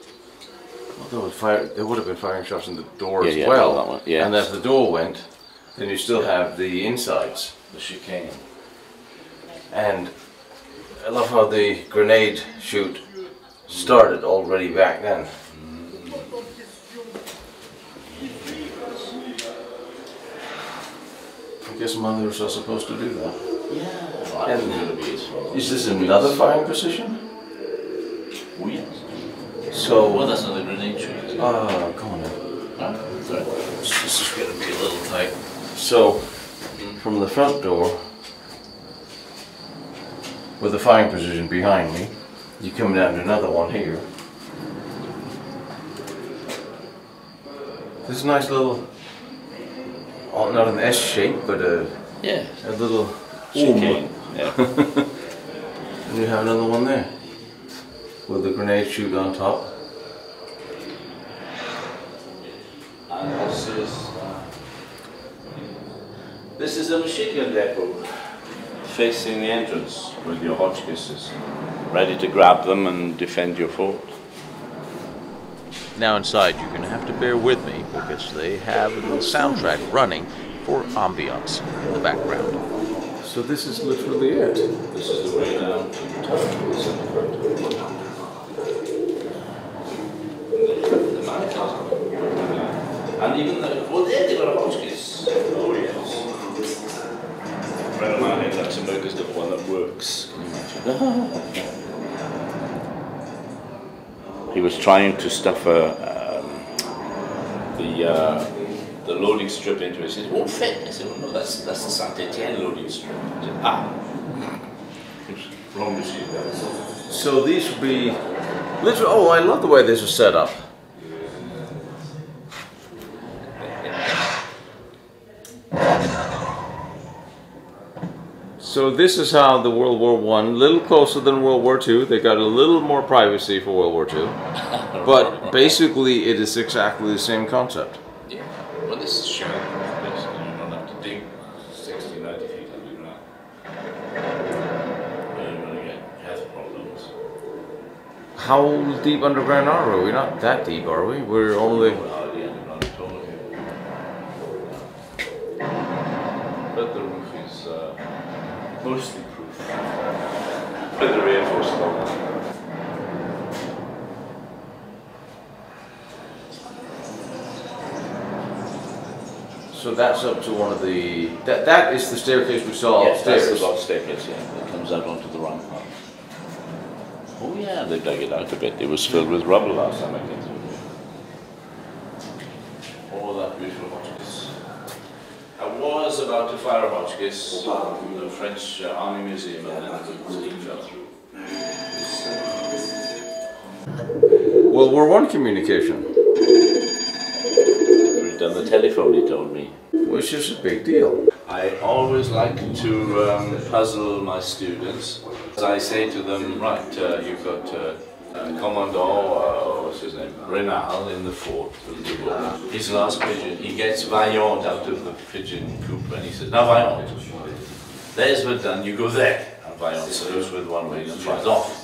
Well, there would, fire, there would have been firing shots in the door yeah, as yeah, well, that one. Yeah. And as the door went, then you still have the insides, the chicane. And I love how the grenade shoot started already back then. I guess mothers are supposed to do that. Yeah. And is this another firing position? Oh, yes. So, well, that's another grenade shoot. Oh, come on now. This is going to be a little tight. So, from the front door, with the firing position behind me, you come down to another one here. This is a nice little, oh, not an S shape, but a, yeah. a little chicane. Yeah. And you have another one there, with the grenade chute on top. And this is... This is a machine gun depot facing the entrance with your Hotchkisses, ready to grab them and defend your fort. Now inside you're going to have to bear with me because they have a little soundtrack running for ambiance in the background. So this is literally it. This is the way down to the center. And even the, well, there they were Hotchkiss. Oh yes. Friend of mine named Katzenkopf, the one that works. He was trying to stuff a, um, the uh, the loading strip into it. He says, it won't fit. I said, well, no, that's, that's the Saint Etienne loading strip. I said, ah. Wrong machine. So these would be, literally, oh, I love the way this is set up. So this is how the World War One, a little closer than World War Two. They got a little more privacy for World War Two. But basically it is exactly the same concept. Yeah. Well, this is showing this, you don't have to dig sixty, ninety feet under ground. You're going to get health problems. How deep underground are we? We're not that deep, are we? We're only... But the roof is uh, mostly proof. But the reinforced column. So that's up to one of the... That, that is the staircase we saw yes, upstairs. That's the box staircase, yeah. That comes out onto the rampart. Oh yeah, they dug it out a bit. It was filled with rubble last time I came through. All that beautiful Hotchkiss. I was about to fire a Hotchkiss from the French Army Museum, and then the steam fell through. Well, we're one communication. On the telephone, he told me. Which is a big deal. I always like to um, puzzle my students. I say to them, right, uh, you've got uh, uh, Commandant, uh, what's his name, Renal in the fort. His last pigeon, he gets Vaillant out of the pigeon coop and he says, now Vaillant, there's Verdun, you go there. And Vaillant serves with one wing and flies off.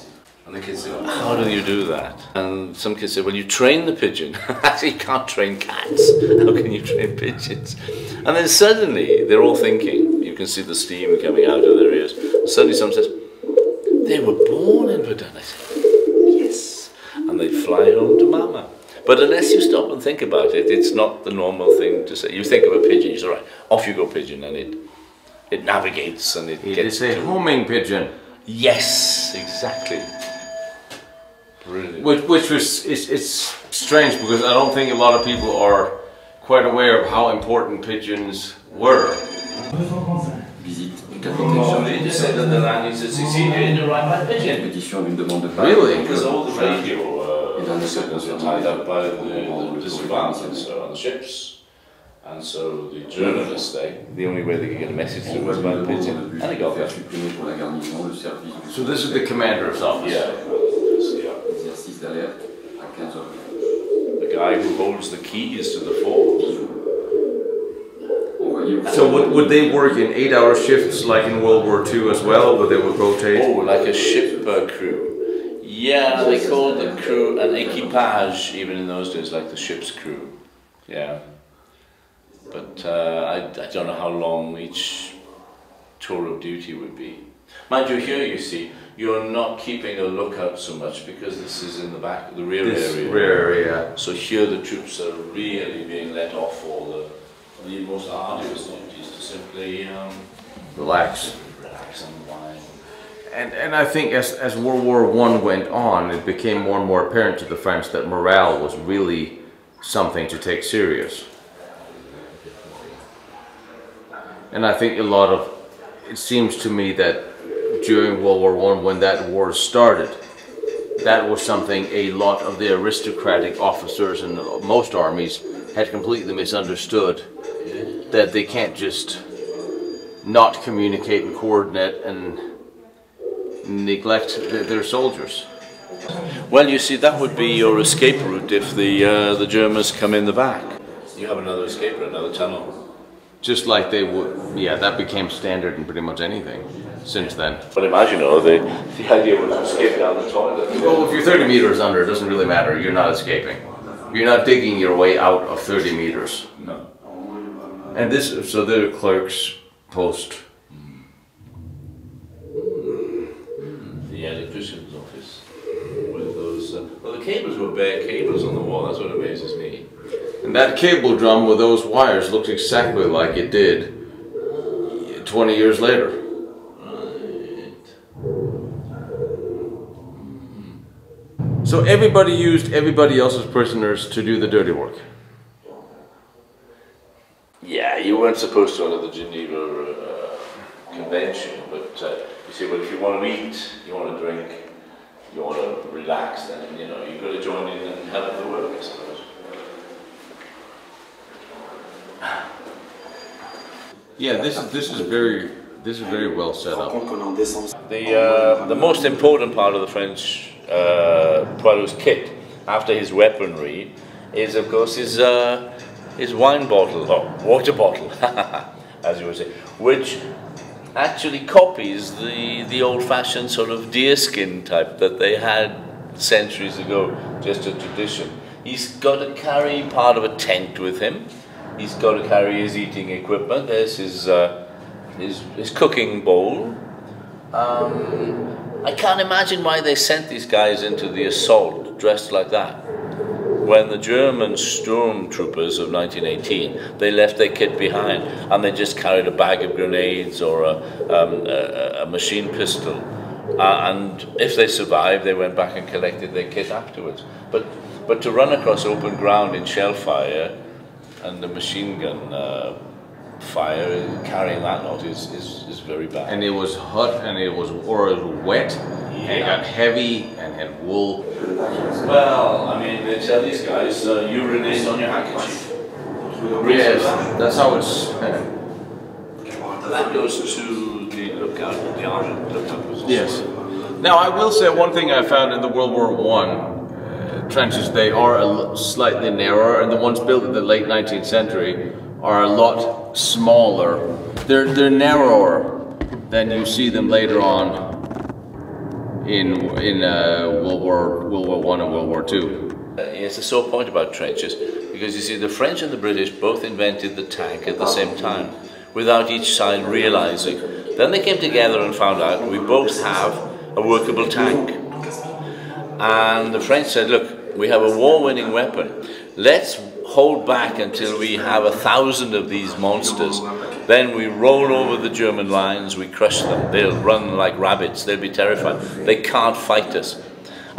And the kids say, well, how do you do that? And some kids say, well, you train the pigeon. You can't train cats. How can you train pigeons? And then suddenly, they're all thinking. You can see the steam coming out of their ears. And suddenly someone says, they were born in Verdun. I said, yes. And they fly home to mama. But unless you stop and think about it, it's not the normal thing to say. You think of a pigeon, you say, right, off you go, pigeon. And it, it navigates and it, it gets It is a homing pigeon. Yes, exactly. Brilliant. Which, which was, it's, it's strange because I don't think a lot of people are quite aware of how important pigeons were. Really? Because all the radio uh, signals were tied up by the, the disadvantages on the ships. And so the journalists, they, the only way they could get a message through was by the pigeon. And they got that. So this is the commander's office? Yeah. The guy who holds the keys to the fort. So would, would they work in eight-hour shifts like in World War Two as well, where they would rotate? Oh, like a ship uh, crew. Yeah, they called the crew an equipage, even in those days, like the ship's crew. Yeah. But uh, I, I don't know how long each tour of duty would be. Mind you, here you see, you're not keeping a lookout so much because this is in the back, the rear this area. rear area. So here the troops are really being let off for the, the most arduous duties to simply um, relax, relax and unwind. And and I think as as World War One went on, it became more and more apparent to the French that morale was really something to take serious. And I think a lot of it seems to me that during World War One, when that war started, that was something a lot of the aristocratic officers and most armies had completely misunderstood, that they can't just not communicate and coordinate and neglect their soldiers. Well, you see, that would be your escape route if the, uh, the Germans come in the back. You have another escape route, another tunnel. Just like they would, yeah, that became standard in pretty much anything since then. But imagine, though, the, the idea was to escape down the toilet. Well, if you're thirty meters under, it doesn't really matter. You're not escaping. You're not digging your way out of thirty meters. No. And this, so they're clerk's post. And that cable drum with those wires looked exactly like it did twenty years later. So everybody used everybody else's prisoners to do the dirty work. Yeah, you weren't supposed to under the Geneva uh, Convention, but uh, you see, well, if you want to eat, you want to drink, you want to relax, then you know you've got to join in and help the work, I suppose. Yeah, this is this is very this is very well set up. The uh, the most important part of the French uh, Poilou's kit, after his weaponry, is of course his. Uh, His wine bottle, or water bottle, as you would say, which actually copies the the old-fashioned sort of deerskin type that they had centuries ago, just a tradition. He's got to carry part of a tent with him. He's got to carry his eating equipment. There's his uh, his his cooking bowl. Um, I can't imagine why they sent these guys into the assault dressed like that. When the German stormtroopers of nineteen eighteen, they left their kit behind and they just carried a bag of grenades or a, um, a, a machine pistol. Uh, and if they survived, they went back and collected their kit afterwards. But, but to run across open ground in shell fire and the machine gun uh, fire, carrying that lot is, is, is very bad. And it was hot and it was, or it was wet. Yeah. And it got heavy and had wool. Well, I mean, they tell these guys, uh, you urinate on your handkerchief. Yes, that's how it's... Uh, that goes to the lookout, the argent lookout. Yes. Now, I will say one thing I found in the World War One uh, trenches, they are a slightly narrower, and the ones built in the late nineteenth century are a lot smaller. They're, they're narrower than you see them later on in in uh, World War World War One and World War Two. Uh, it's a sore point about trenches, because you see the French and the British both invented the tank at the same time, without each side realizing. Then they came together and found out we both have a workable tank. And the French said, look, we have a war-winning weapon. Let's hold back until we have a thousand of these monsters. Then we roll over the German lines, we crush them. They'll run like rabbits, they'll be terrified. They can't fight us.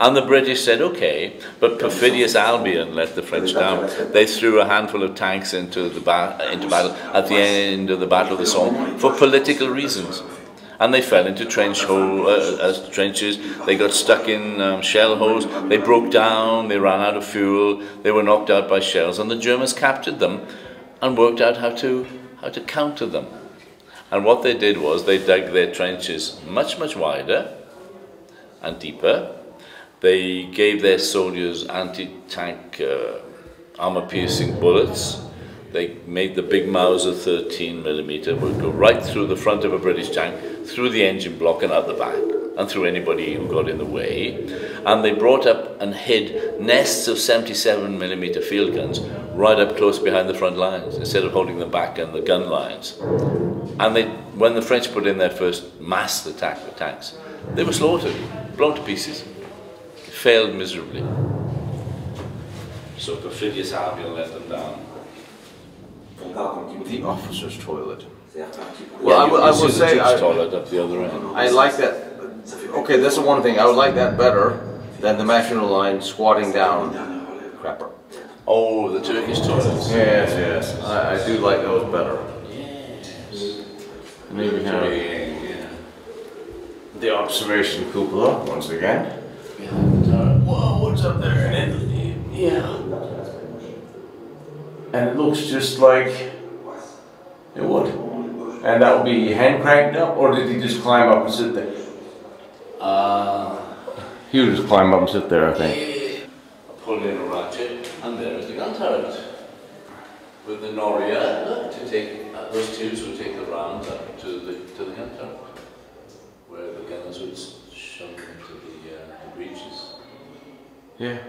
And the British said, okay, but perfidious Albion let the French down. They threw a handful of tanks into, the ba into battle at the end of the Battle of the Somme for political reasons. And they fell into trench hole, uh, trenches, they got stuck in um, shell holes, they broke down, they ran out of fuel, they were knocked out by shells, and the Germans captured them and worked out how to, how to counter them. And what they did was they dug their trenches much, much wider and deeper. They gave their soldiers anti-tank uh, armor-piercing bullets. They made the big Mauser thirteen millimeter would go right through the front of a British tank, through the engine block and out the back, and through anybody who got in the way. And they brought up and hid nests of seventy-seven millimeter field guns right up close behind the front lines, instead of holding them back on the gun lines. And they, when the French put in their first mass attack with tanks, they were slaughtered, blown to pieces, failed miserably. So perfidious Albion let them down. The officer's toilet. Well, I, I would say I, I like that. Okay, that's the one thing. I would like that better than the Maginot Line squatting down crapper. Oh, the Turkish toilets. Yes, yes. I, I do like those better. Yes. Maybe have yeah. The observation cupola once again. Whoa, what's up there in Italy? Yeah. And it looks just like it would. And that would be hand cranked up, or did he just climb up and sit there? Uh, he would just climb up and sit there, I think. I pulled in a ratchet, and there is the gun turret. With the noria, to take, uh, those tubes would take the rounds up to the, to the gun turret, where the guns would shove into the, uh, the breaches. Yeah.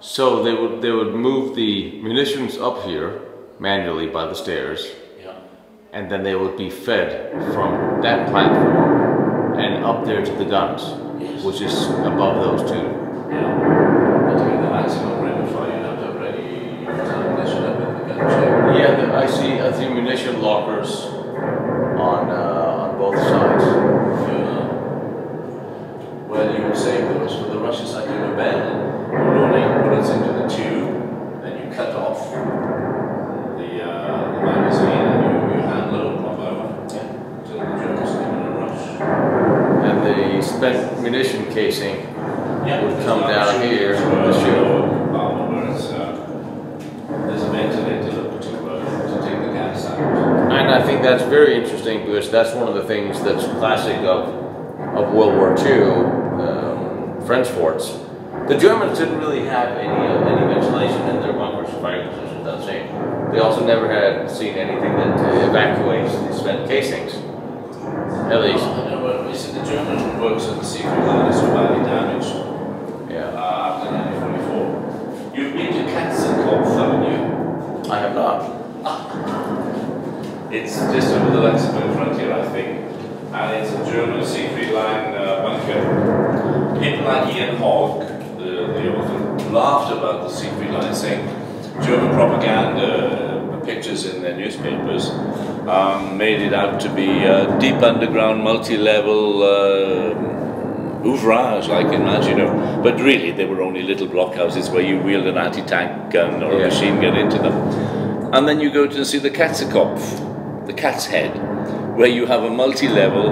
So they would they would move the munitions up here manually by the stairs, yeah. And then they would be fed from that platform and up there to the guns, yes. Which is above those two. Yeah. corners on, uh, on both sides to, where you would save those. For the Russian side, you abandon, you donate bullets into the tube, then you cut off the, uh, the magazine and you, you hand load them over to the Germans in a rush. And the spent munition casing yeah, would come down here to the ship. And I think that's very interesting because that's one of the things that's classic of, of World War Two, um, French forts. The Germans didn't really have any uh, any ventilation in their bunkers, firing positions, that's it. They also never had seen anything that uh, evacuates the spent casings. At least. Uh, we see the German works at the Siegfried Line is badly damaged. Yeah. Uh, after nineteen forty-four. You've been to Katzenkopf, haven't you? I have not. It's just over the Luxembourg frontier, I think, and it's a German Siegfried Line uh, bunker. People like Ian Hogg, the, the author, laughed about the Siegfried Line, saying German propaganda pictures in their newspapers um, made it out to be uh, deep underground, multi-level uh, ouvrage, like in Maginot. But really, they were only little blockhouses where you wheeled an anti-tank gun or a yeah. machine gun into them. And then you go to see the Katzenkopf, the Cat's Head, where you have a multi-level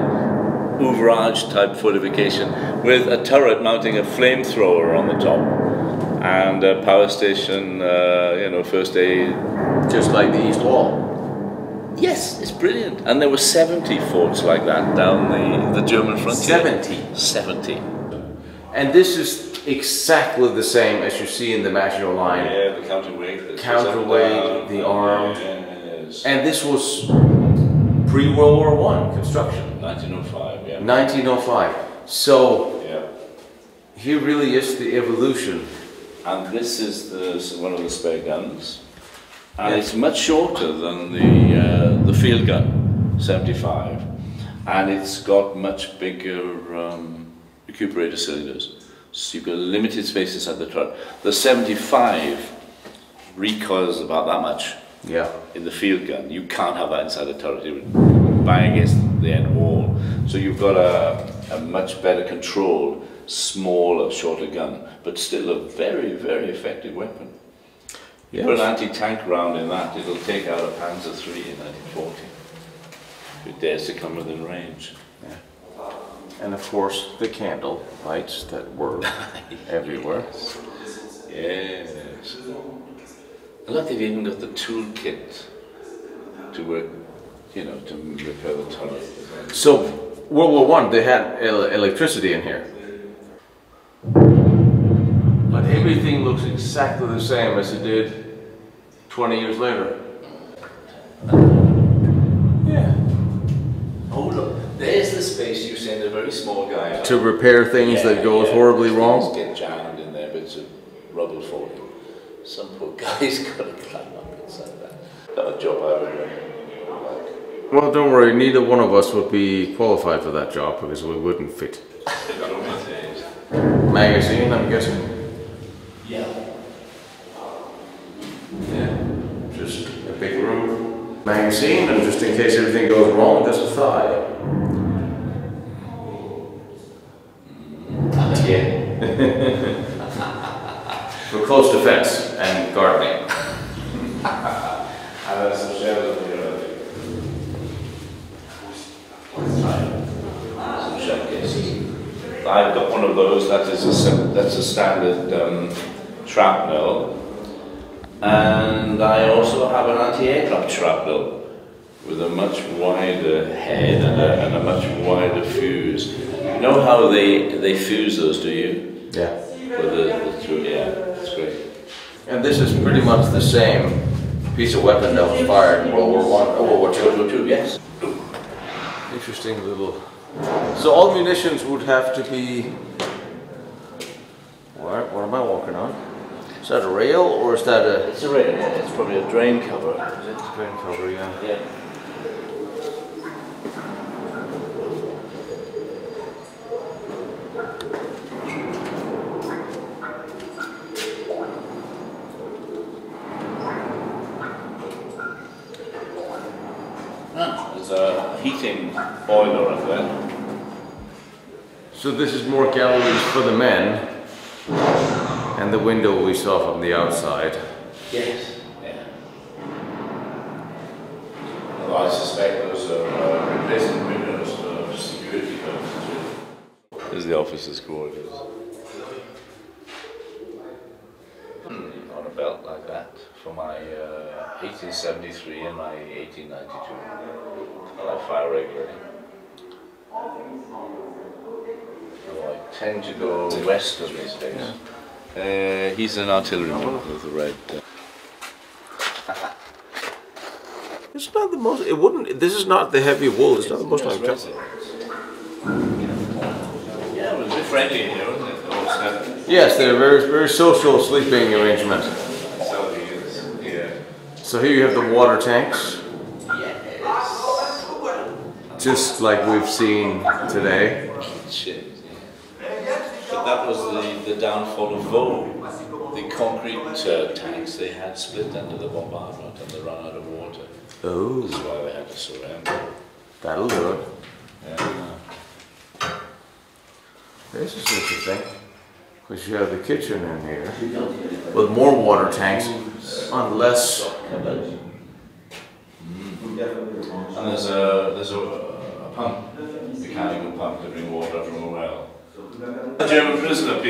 ouvrage-type fortification with a turret mounting a flamethrower on the top and a power station, uh, you know, first aid. Just like the East Wall. Yes, it's brilliant. And there were seventy forts like that down the, the German frontier. seventy? seventy. And this is exactly the same as you see in the Maginot Line. Yeah, the counterweight. The counterweight, the arm. Yeah. And this was pre-World War One construction. nineteen oh five, yeah. nineteen oh five. So, yeah. Here really is the evolution. And this is the, one of the spare guns. And yeah. It's much shorter than the, uh, the field gun, seventy-five. And it's got much bigger um, recuperator cylinders. So you've got limited space inside the turret. The seventy-five recoils about that much. Yeah. In the field gun, you can't have that inside the turret. It would bang against the end wall. So you've got a, a much better controlled, smaller, shorter gun, but still a very, very effective weapon. Yes. You put an anti-tank round in that, it'll take out a Panzer three in nineteen forty. Who dares to come within range? Yeah. And of course, the candle lights that were everywhere. Yes. Yes. I love they've even got the toolkit to work, you know, to repair the tunnel. So, World War One, they had el electricity in here. But everything looks exactly the same as it did twenty years later. Yeah. Oh look, there's the space you send a very small guy out. To repair things yeah, that goes yeah, horribly wrong. Get jammed in there, bits of rubble falling. Some poor guy's got to climb up inside that. Not a job I would like. Well, don't worry, neither one of us would be qualified for that job because we wouldn't fit. Magazine, I'm guessing? Yeah. Yeah, just a big room. Magazine, and just in case everything goes wrong, there's a thigh. Yeah. For close defense and gardening. Some shell cases. I've got one of those. That is a that's a standard um, shrapnel, and I also have an anti-aircraft shrapnel with a much wider head and a, and a much wider fuse. You know how they they fuse those, do you? Yeah. With the, the two, yeah. And this is pretty much the same piece of weapon that was fired in World War One, or World War Two. World War Two, yes. Interesting little. So all munitions would have to be. What? What am I walking on? Is that a rail or is that a? It's a rail. Yeah, it's probably a drain cover. It's a drain cover, yeah. Yeah. There's a heating boiler up there. So this is more galleries for the men, and the window we saw from the outside. Yes. Yeah. Well, I suspect those are uh, replacement windows for security purposes. This is the officer's quarters. On a belt like that for my uh, eighteen seventy-three and my eighteen ninety-two. And I fire regularly. So I tend to go west of these days. Yeah. Uh, he's an artilleryman with the red. Uh... it's not the most. It wouldn't. This is not the heavy wool. It's, it's not the most. Like yeah, it was a bit friendly in here, wasn't it? Yes, they're very, very social sleeping arrangement. So he is, yeah. So here you have the water tanks. Yes. Just like we've seen today. Kitchen, yeah. But that was the, the downfall of Vaux. The concrete uh, tanks they had split under the bombardment and they ran out of water. Oh. That's why they had to surrender. That'll do it. Yeah. This is interesting. Because you have the kitchen in here with more water tanks, unless. Mm. And there's a there's a, a pump, a mechanical pump to bring water from a well. A German prisoner.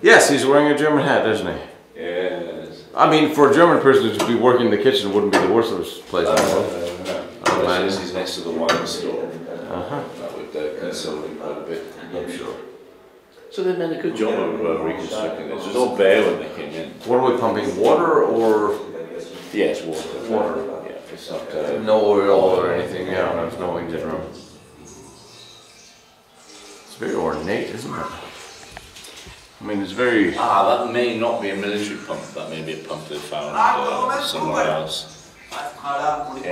Yes, he's wearing a German hat, isn't he? Yes. I mean, for a German prisoner to be working in the kitchen wouldn't be the worst of his place. Uh, uh, no. Unless he's next to the wine store. Uh huh. That would uh, console him quite a bit, I'm sure. So they made a good job of uh, reconstructing this. There's no bear when they came in. What are we pumping? Water or? Yes, water. Water. Yeah, it's not uh, no oil or anything. Yeah, no, it's no engine room. It's very ornate, isn't it? I mean, it's very. Ah, that may not be a military pump. That may be a pump they found uh, somewhere else. Okay.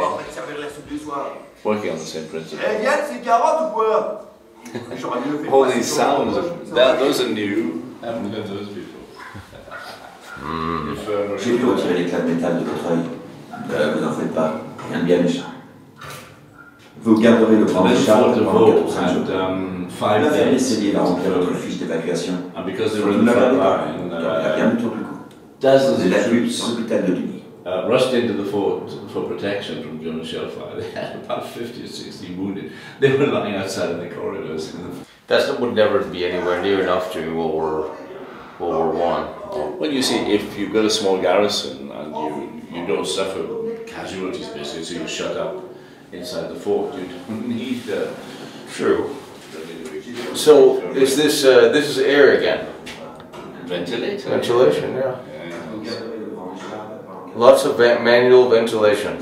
Working on the same principle. All these sounds, of, that, those are new. I haven't heard those before. And um, five days. And because they were in the front line, uh, dozens of troops Uh, rushed into the fort for protection from German shellfire. They had about fifty or sixty wounded. They were lying outside in the corridors. That would never be anywhere near enough to World War One. Well, you see, if you've got a small garrison and you, you don't suffer casualties basically, so you shut up inside the fort, you don't need the... True. So, is this, uh, this is air again? Ventilation. Ventilation, yeah. Lots of manual ventilation.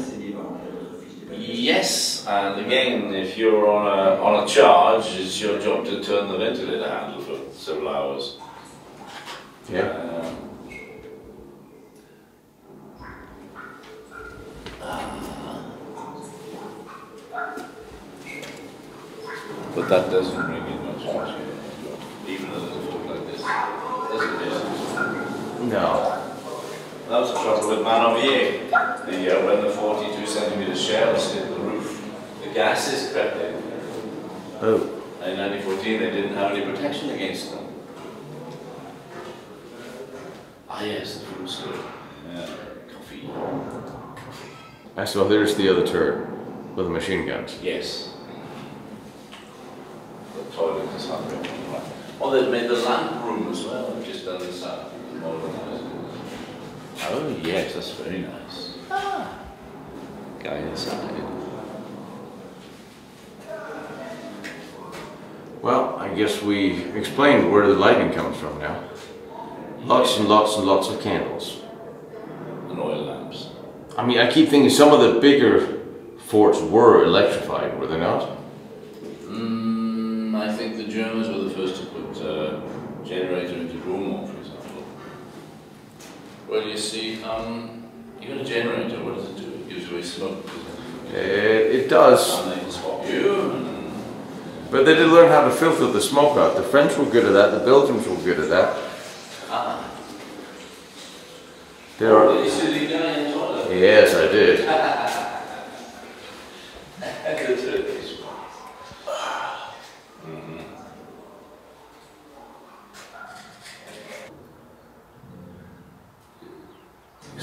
Yes, and again, if you're on a on a charge, it's your job to turn the ventilator handle for several hours. Yeah. Um, but that doesn't bring in much pressure, even though there's a talk like this. Doesn't it? No. That was the trouble with Manorvier. The uh, when the forty-two centimeter shells hit the roof, the gases crept in. Oh. In nineteen fourteen, they didn't have any protection against them. Ah yes, the food store. Yeah. Coffee. Coffee. Ah, so there's the other turret with the machine guns. Yes. The toilet is not very much. Oh, they've made the lamp room as well. They've just done this up. Oh yes, that's very nice. Ah. Guy inside. Well, I guess we explained where the lighting comes from now. Lots and lots and lots of candles. And oil lamps. I mean, I keep thinking some of the bigger forts were electrified, were they not? Mm, I think the Germans were the first to put a uh, generator into Drumont. Well, you see, um, even a generator, what does it do? It gives away smoke. It, it does. And they can swap you. And but they did learn how to filter the smoke out. The French were good at that. The Belgians were good at that. Ah. There well, are. Did you see the guy in the toilet? Yes, I did.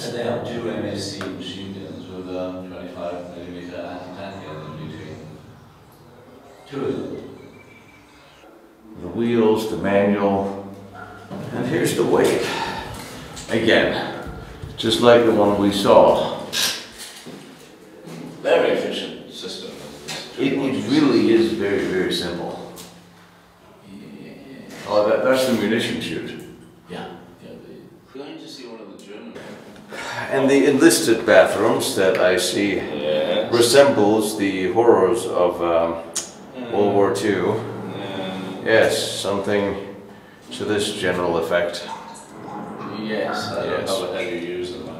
So they have two M A C machine guns with um, twenty-five millimeter anti-tank guns in between. Two of them. The wheels, the manual, and here's the weight. Again, just like the one we saw. Very efficient system. It, it really is very, very simple. Yeah. Oh, that, that's the munition chute. Yeah. And the enlisted bathrooms that I see yes. resembles the horrors of um, mm. World War Two. Mm. Yes, something to this general effect. Yes, I yes. don't know how you use them. I know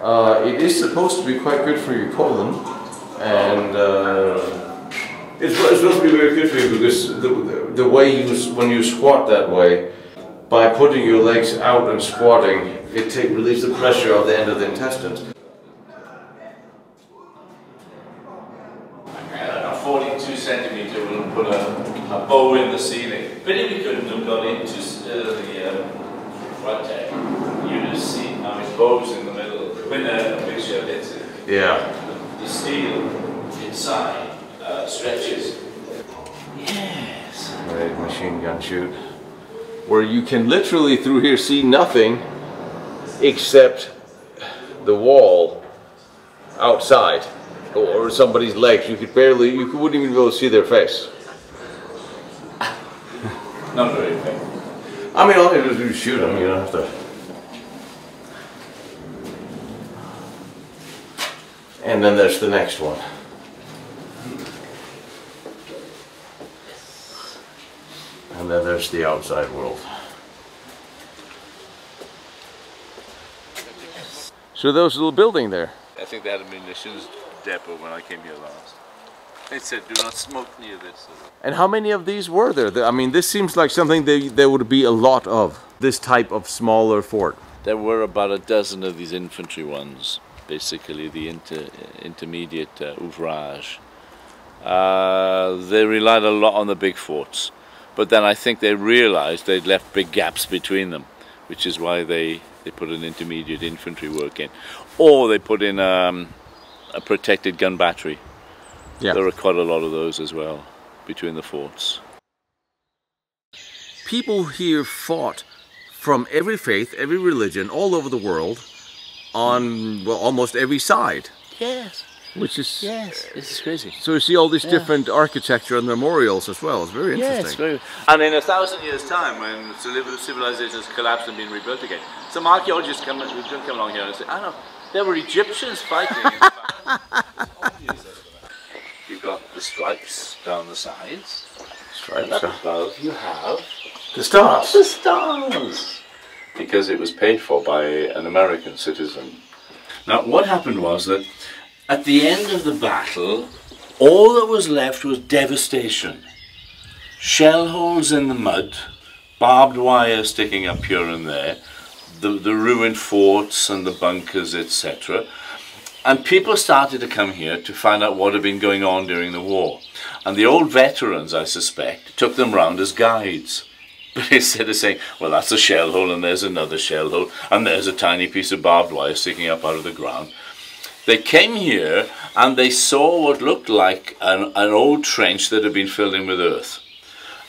how to try. It is supposed to be quite good for your colon, and uh, it's, it's supposed to be very good for you because the, the way you when you squat that way, by putting your legs out and squatting, it take, relieves the pressure of the end of the intestines. A forty-two centimetre will put a, a bow in the ceiling. But if you couldn't have gone into uh, the front um, deck, you'd have seen how many bows in the middle. When a picture hits it, yeah. the, the steel inside uh, stretches. Yes. Right, machine gun chute. Where you can literally through here see nothing except the wall outside or somebody's legs. You could barely, you wouldn't even be able to see their face. Not very big. I mean, all you have to do is shoot them, you don't have to. And then there's the next one. And then there's the outside world. So there was a little building there. I think they had a munitions depot when I came here last. They said, do not smoke near this. And how many of these were there? I mean, this seems like something they, there would be a lot of, this type of smaller fort. There were about a dozen of these infantry ones, basically the inter, intermediate uh, ouvrage. Uh, they relied a lot on the big forts. But then I think they realized they'd left big gaps between them, which is why they, they put an intermediate infantry work in. Or they put in um, a protected gun battery. Yeah. There are quite a lot of those as well, between the forts. People here fought from every faith, every religion, all over the world, on well, almost every side. Yes. Which is yes, it's crazy. So you see all these yeah. different architecture and memorials as well. It's very interesting. Yeah, it's very. And in a thousand years' time, when civilization has collapsed and been rebuilt again, some archaeologists come, come along here and say, "I know there were Egyptians fighting." You've got the stripes down the sides. Stripes. And above you have the stars. The stars. Because it was paid for by an American citizen. Now, what happened was that. At the end of the battle, all that was left was devastation. Shell holes in the mud, barbed wire sticking up here and there, the, the ruined forts and the bunkers, et cetera. And people started to come here to find out what had been going on during the war. And the old veterans, I suspect, took them round as guides. But instead of saying, well, that's a shell hole and there's another shell hole and there's a tiny piece of barbed wire sticking up out of the ground, they came here and they saw what looked like an, an old trench that had been filled in with earth.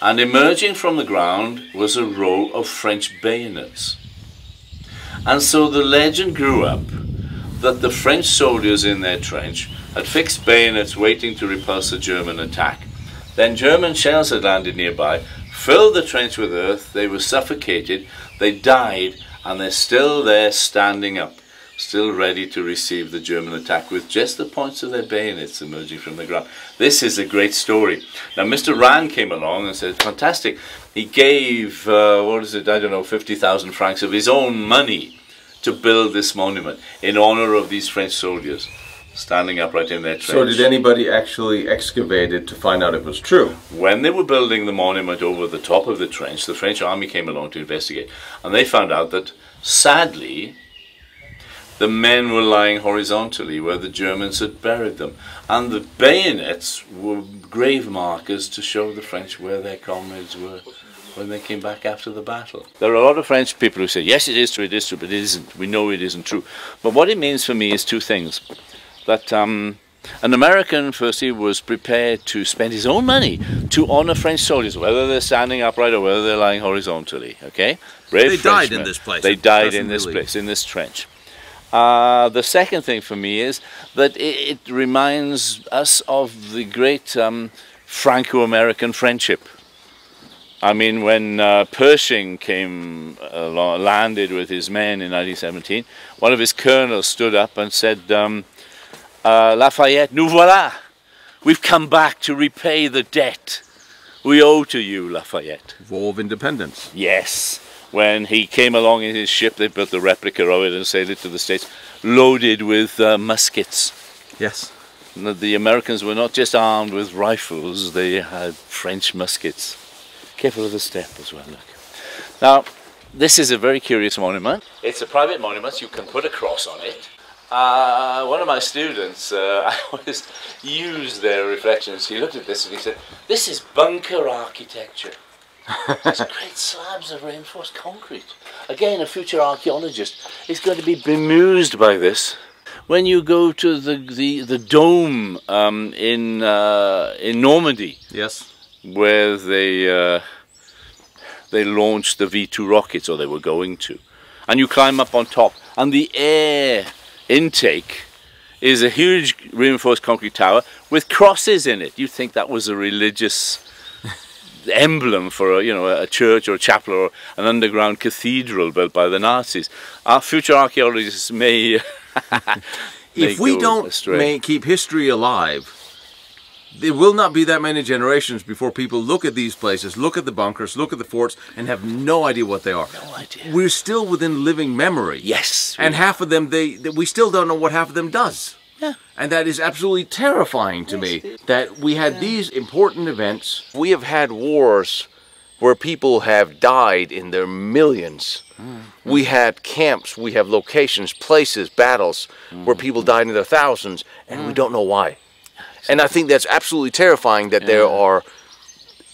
And emerging from the ground was a row of French bayonets. And so the legend grew up that the French soldiers in their trench had fixed bayonets waiting to repulse a German attack. Then German shells had landed nearby, filled the trench with earth, they were suffocated, they died, and they're still there standing up, still ready to receive the German attack with just the points of their bayonets emerging from the ground. This is a great story. Now, Mister Rand came along and said, fantastic. He gave, uh, what is it, I don't know, fifty thousand francs of his own money to build this monument in honor of these French soldiers standing upright in their trench. So did anybody actually excavate it to find out it was true? When they were building the monument over the top of the trench, the French army came along to investigate, and they found out that, sadly, the men were lying horizontally where the Germans had buried them. And the bayonets were grave markers to show the French where their comrades were. when they came back after the battle. There are a lot of French people who say, yes, it is true, it is true, but it isn't. We know it isn't true. But what it means for me is two things. That um, an American, firstly, was prepared to spend his own money to honor French soldiers, whether they're standing upright or whether they're lying horizontally, okay? Brave they Frenchmen. died in this place. They died in this really... place, in this trench. Uh, the second thing for me is that it, it reminds us of the great um, Franco-American friendship. I mean, when uh, Pershing came, uh, landed with his men in nineteen seventeen, one of his colonels stood up and said, um, uh, Lafayette, nous voilà! We've come back to repay the debt we owe to you, Lafayette. War of Independence. Yes. When he came along in his ship, they built a replica of it and sailed it to the States, loaded with uh, muskets. Yes. The Americans were not just armed with rifles, they had French muskets. Careful of the step as well, look. Now, this is a very curious monument. It's a private monument, you can put a cross on it. Uh, one of my students, uh, I always used their reflections, he looked at this and he said, this is bunker architecture. There's great slabs of reinforced concrete. Again, a future archaeologist is going to be bemused by this. When you go to the the, the dome um, in uh, in Normandy, yes, where they uh, they launched the V two rockets, or they were going to, and you climb up on top, and the air intake is a huge reinforced concrete tower with crosses in it. You think that was a religious emblem for a, you know, a church or a chapel or an underground cathedral built by the Nazis. Our future archaeologists may, may if we don't may keep history alive, there will not be that many generations before people look at these places, look at the bunkers, look at the forts, and have no idea what they are. No idea. We're still within living memory. Yes. And half of them, they we still don't know what half of them does. Yeah. And that is absolutely terrifying to me, that we had these important events. We have had wars where people have died in their millions. Mm. We had camps, we have locations, places, battles, mm. where people died in their thousands, and mm. we don't know why. And I think that's absolutely terrifying, that yeah. there are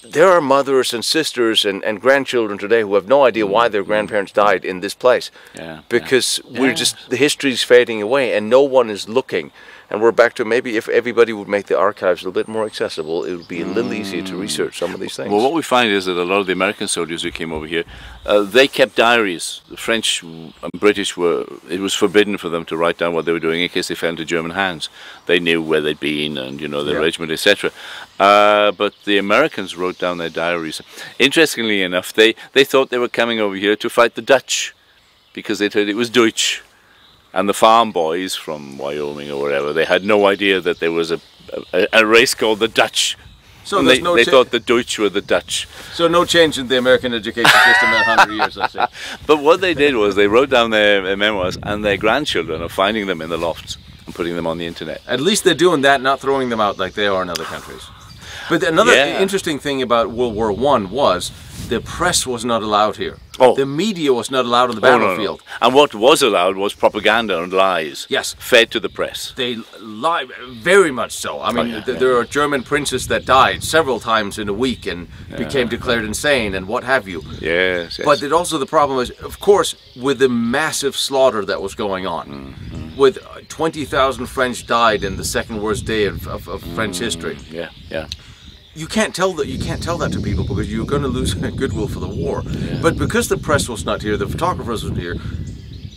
there are mothers and sisters and, and grandchildren today who have no idea why their grandparents died in this place. Yeah, because yeah. we're yeah. just, the history's fading away and no one is looking. And we're back to, maybe if everybody would make the archives a little bit more accessible, it would be a little easier to research some of these things. Well, what we find is that a lot of the American soldiers who came over here, uh, they kept diaries. The French and British were, it was forbidden for them to write down what they were doing in case they fell into German hands. They knew where they'd been and, you know, their yeah. regiment, et cetera. Uh, but the Americans wrote down their diaries. Interestingly enough, they, they thought they were coming over here to fight the Dutch because they thought it was Deutsch. And the farm boys from Wyoming or wherever, they had no idea that there was a, a, a race called the Dutch. So they, no they thought the Deutsch were the Dutch. So no change in the American education system in a hundred years, I say. But what they did was they wrote down their, their memoirs, and their grandchildren are finding them in the lofts and putting them on the internet. At least they're doing that, not throwing them out like they are in other countries. But another yeah. interesting thing about World War One was the press was not allowed here. Oh. The media was not allowed on the battlefield. Oh, no, no. And what was allowed was propaganda and lies. Yes. Fed to the press. They lie, very much so. I mean, oh, yeah, th yeah. there are German princes that died several times in a week and yeah. became declared insane and what have you. Yes, yes. But it also, the problem is, of course, with the massive slaughter that was going on, mm-hmm. with twenty thousand French died in the second worst day of, of, of mm-hmm. French history. Yeah, yeah. You can't tell that, you can't tell that to people, because you're going to lose goodwill for the war. Yeah. But because the press was not here, the photographers weren't here,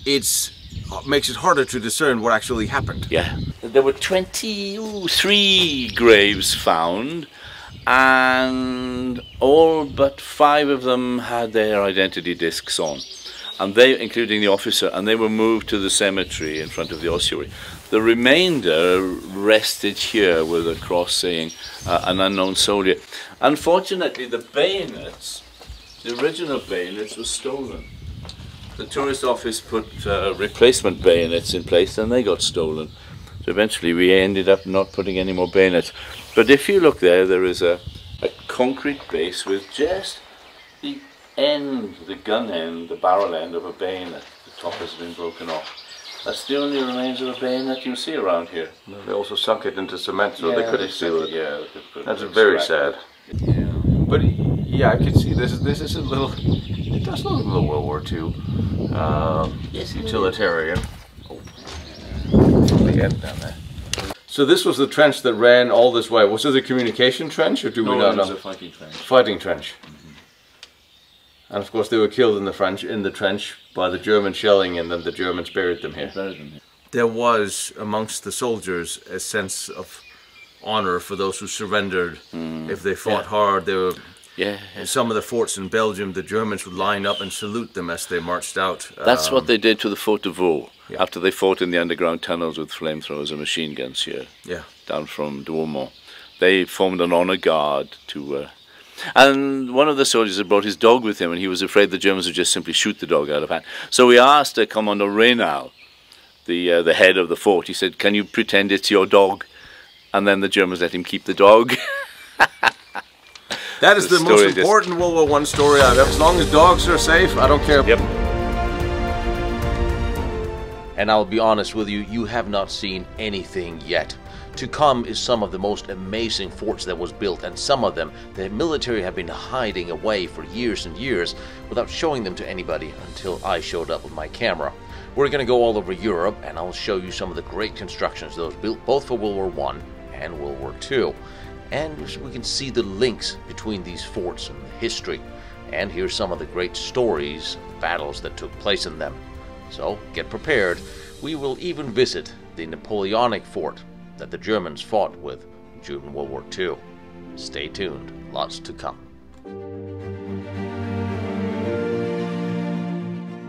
it's it makes it harder to discern what actually happened. Yeah, there were twenty-three graves found, and all but five of them had their identity discs on, and they, including the officer, and they were moved to the cemetery in front of the ossuary. The remainder rested here with a cross saying uh, an unknown soldier. Unfortunately, the bayonets, the original bayonets, were stolen. The tourist office put uh, replacement bayonets in place, and they got stolen. So eventually we ended up not putting any more bayonets. But if you look there, there is a, a concrete base with just the end, the gun end, the barrel end of a bayonet. The top has been broken off. That's the only remains of a bayonet you see around here. No, they also sunk it into cement, so yeah, they couldn't steal it. Yeah, they could. That's very sad. Yeah. But yeah, I can see this. This is a little. It does look a little World War Two. Um, yes, utilitarian. Oh, from the end down there. So this was the trench that ran all this way. Was it a communication trench, or do no, we not know? No, it was a fighting trench. Fighting trench. Mm-hmm. And of course, they were killed in the French in the trench by the German shelling, and then the Germans buried them here. Buried them here. There was amongst the soldiers a sense of honor for those who surrendered. Mm. If they fought yeah. hard, they were. Yeah, yeah. In some of the forts in Belgium, the Germans would line up and salute them as they marched out. That's um, what they did to the Fort de Vaux, yeah. after they fought in the underground tunnels with flamethrowers and machine guns here, yeah. down from Drumont. They formed an honor guard to... Uh, and one of the soldiers had brought his dog with him, and he was afraid the Germans would just simply shoot the dog out of hand. So we asked uh, Commandant Reynal, the, uh, the head of the fort, he said, "Can you pretend it's your dog?" And then the Germans let him keep the dog. That is the, the most important World War One story I've ever. As long as dogs are safe, I don't care. Yep. And I'll be honest with you, you have not seen anything yet. To come is some of the most amazing forts that was built, and some of them the military have been hiding away for years and years without showing them to anybody until I showed up with my camera. We're going to go all over Europe, and I'll show you some of the great constructions, those built both for World War One and World War Two. And we can see the links between these forts and the history. And here's some of the great stories, battles that took place in them. So get prepared. We will even visit the Napoleonic fort that the Germans fought with during World War Two. Stay tuned, lots to come.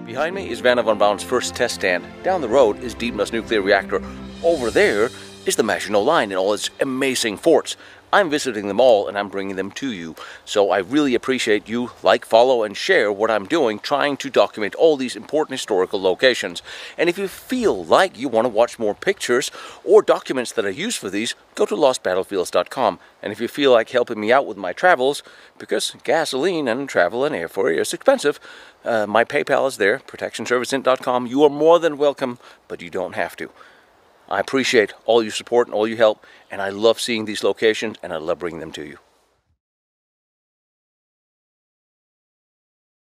Behind me is Werner von Braun's first test stand. Down the road is Diebmann's nuclear reactor. Over there is the Maginot Line and all its amazing forts. I'm visiting them all, and I'm bringing them to you. So I really appreciate you like, follow, and share what I'm doing, trying to document all these important historical locations. And if you feel like you want to watch more pictures or documents that I use for these, go to lost battlefields dot com. And if you feel like helping me out with my travels, because gasoline and travel and airfare is expensive, uh, my PayPal is there, protection service int dot com. You are more than welcome, but you don't have to. I appreciate all your support and all your help, and I love seeing these locations, and I love bringing them to you.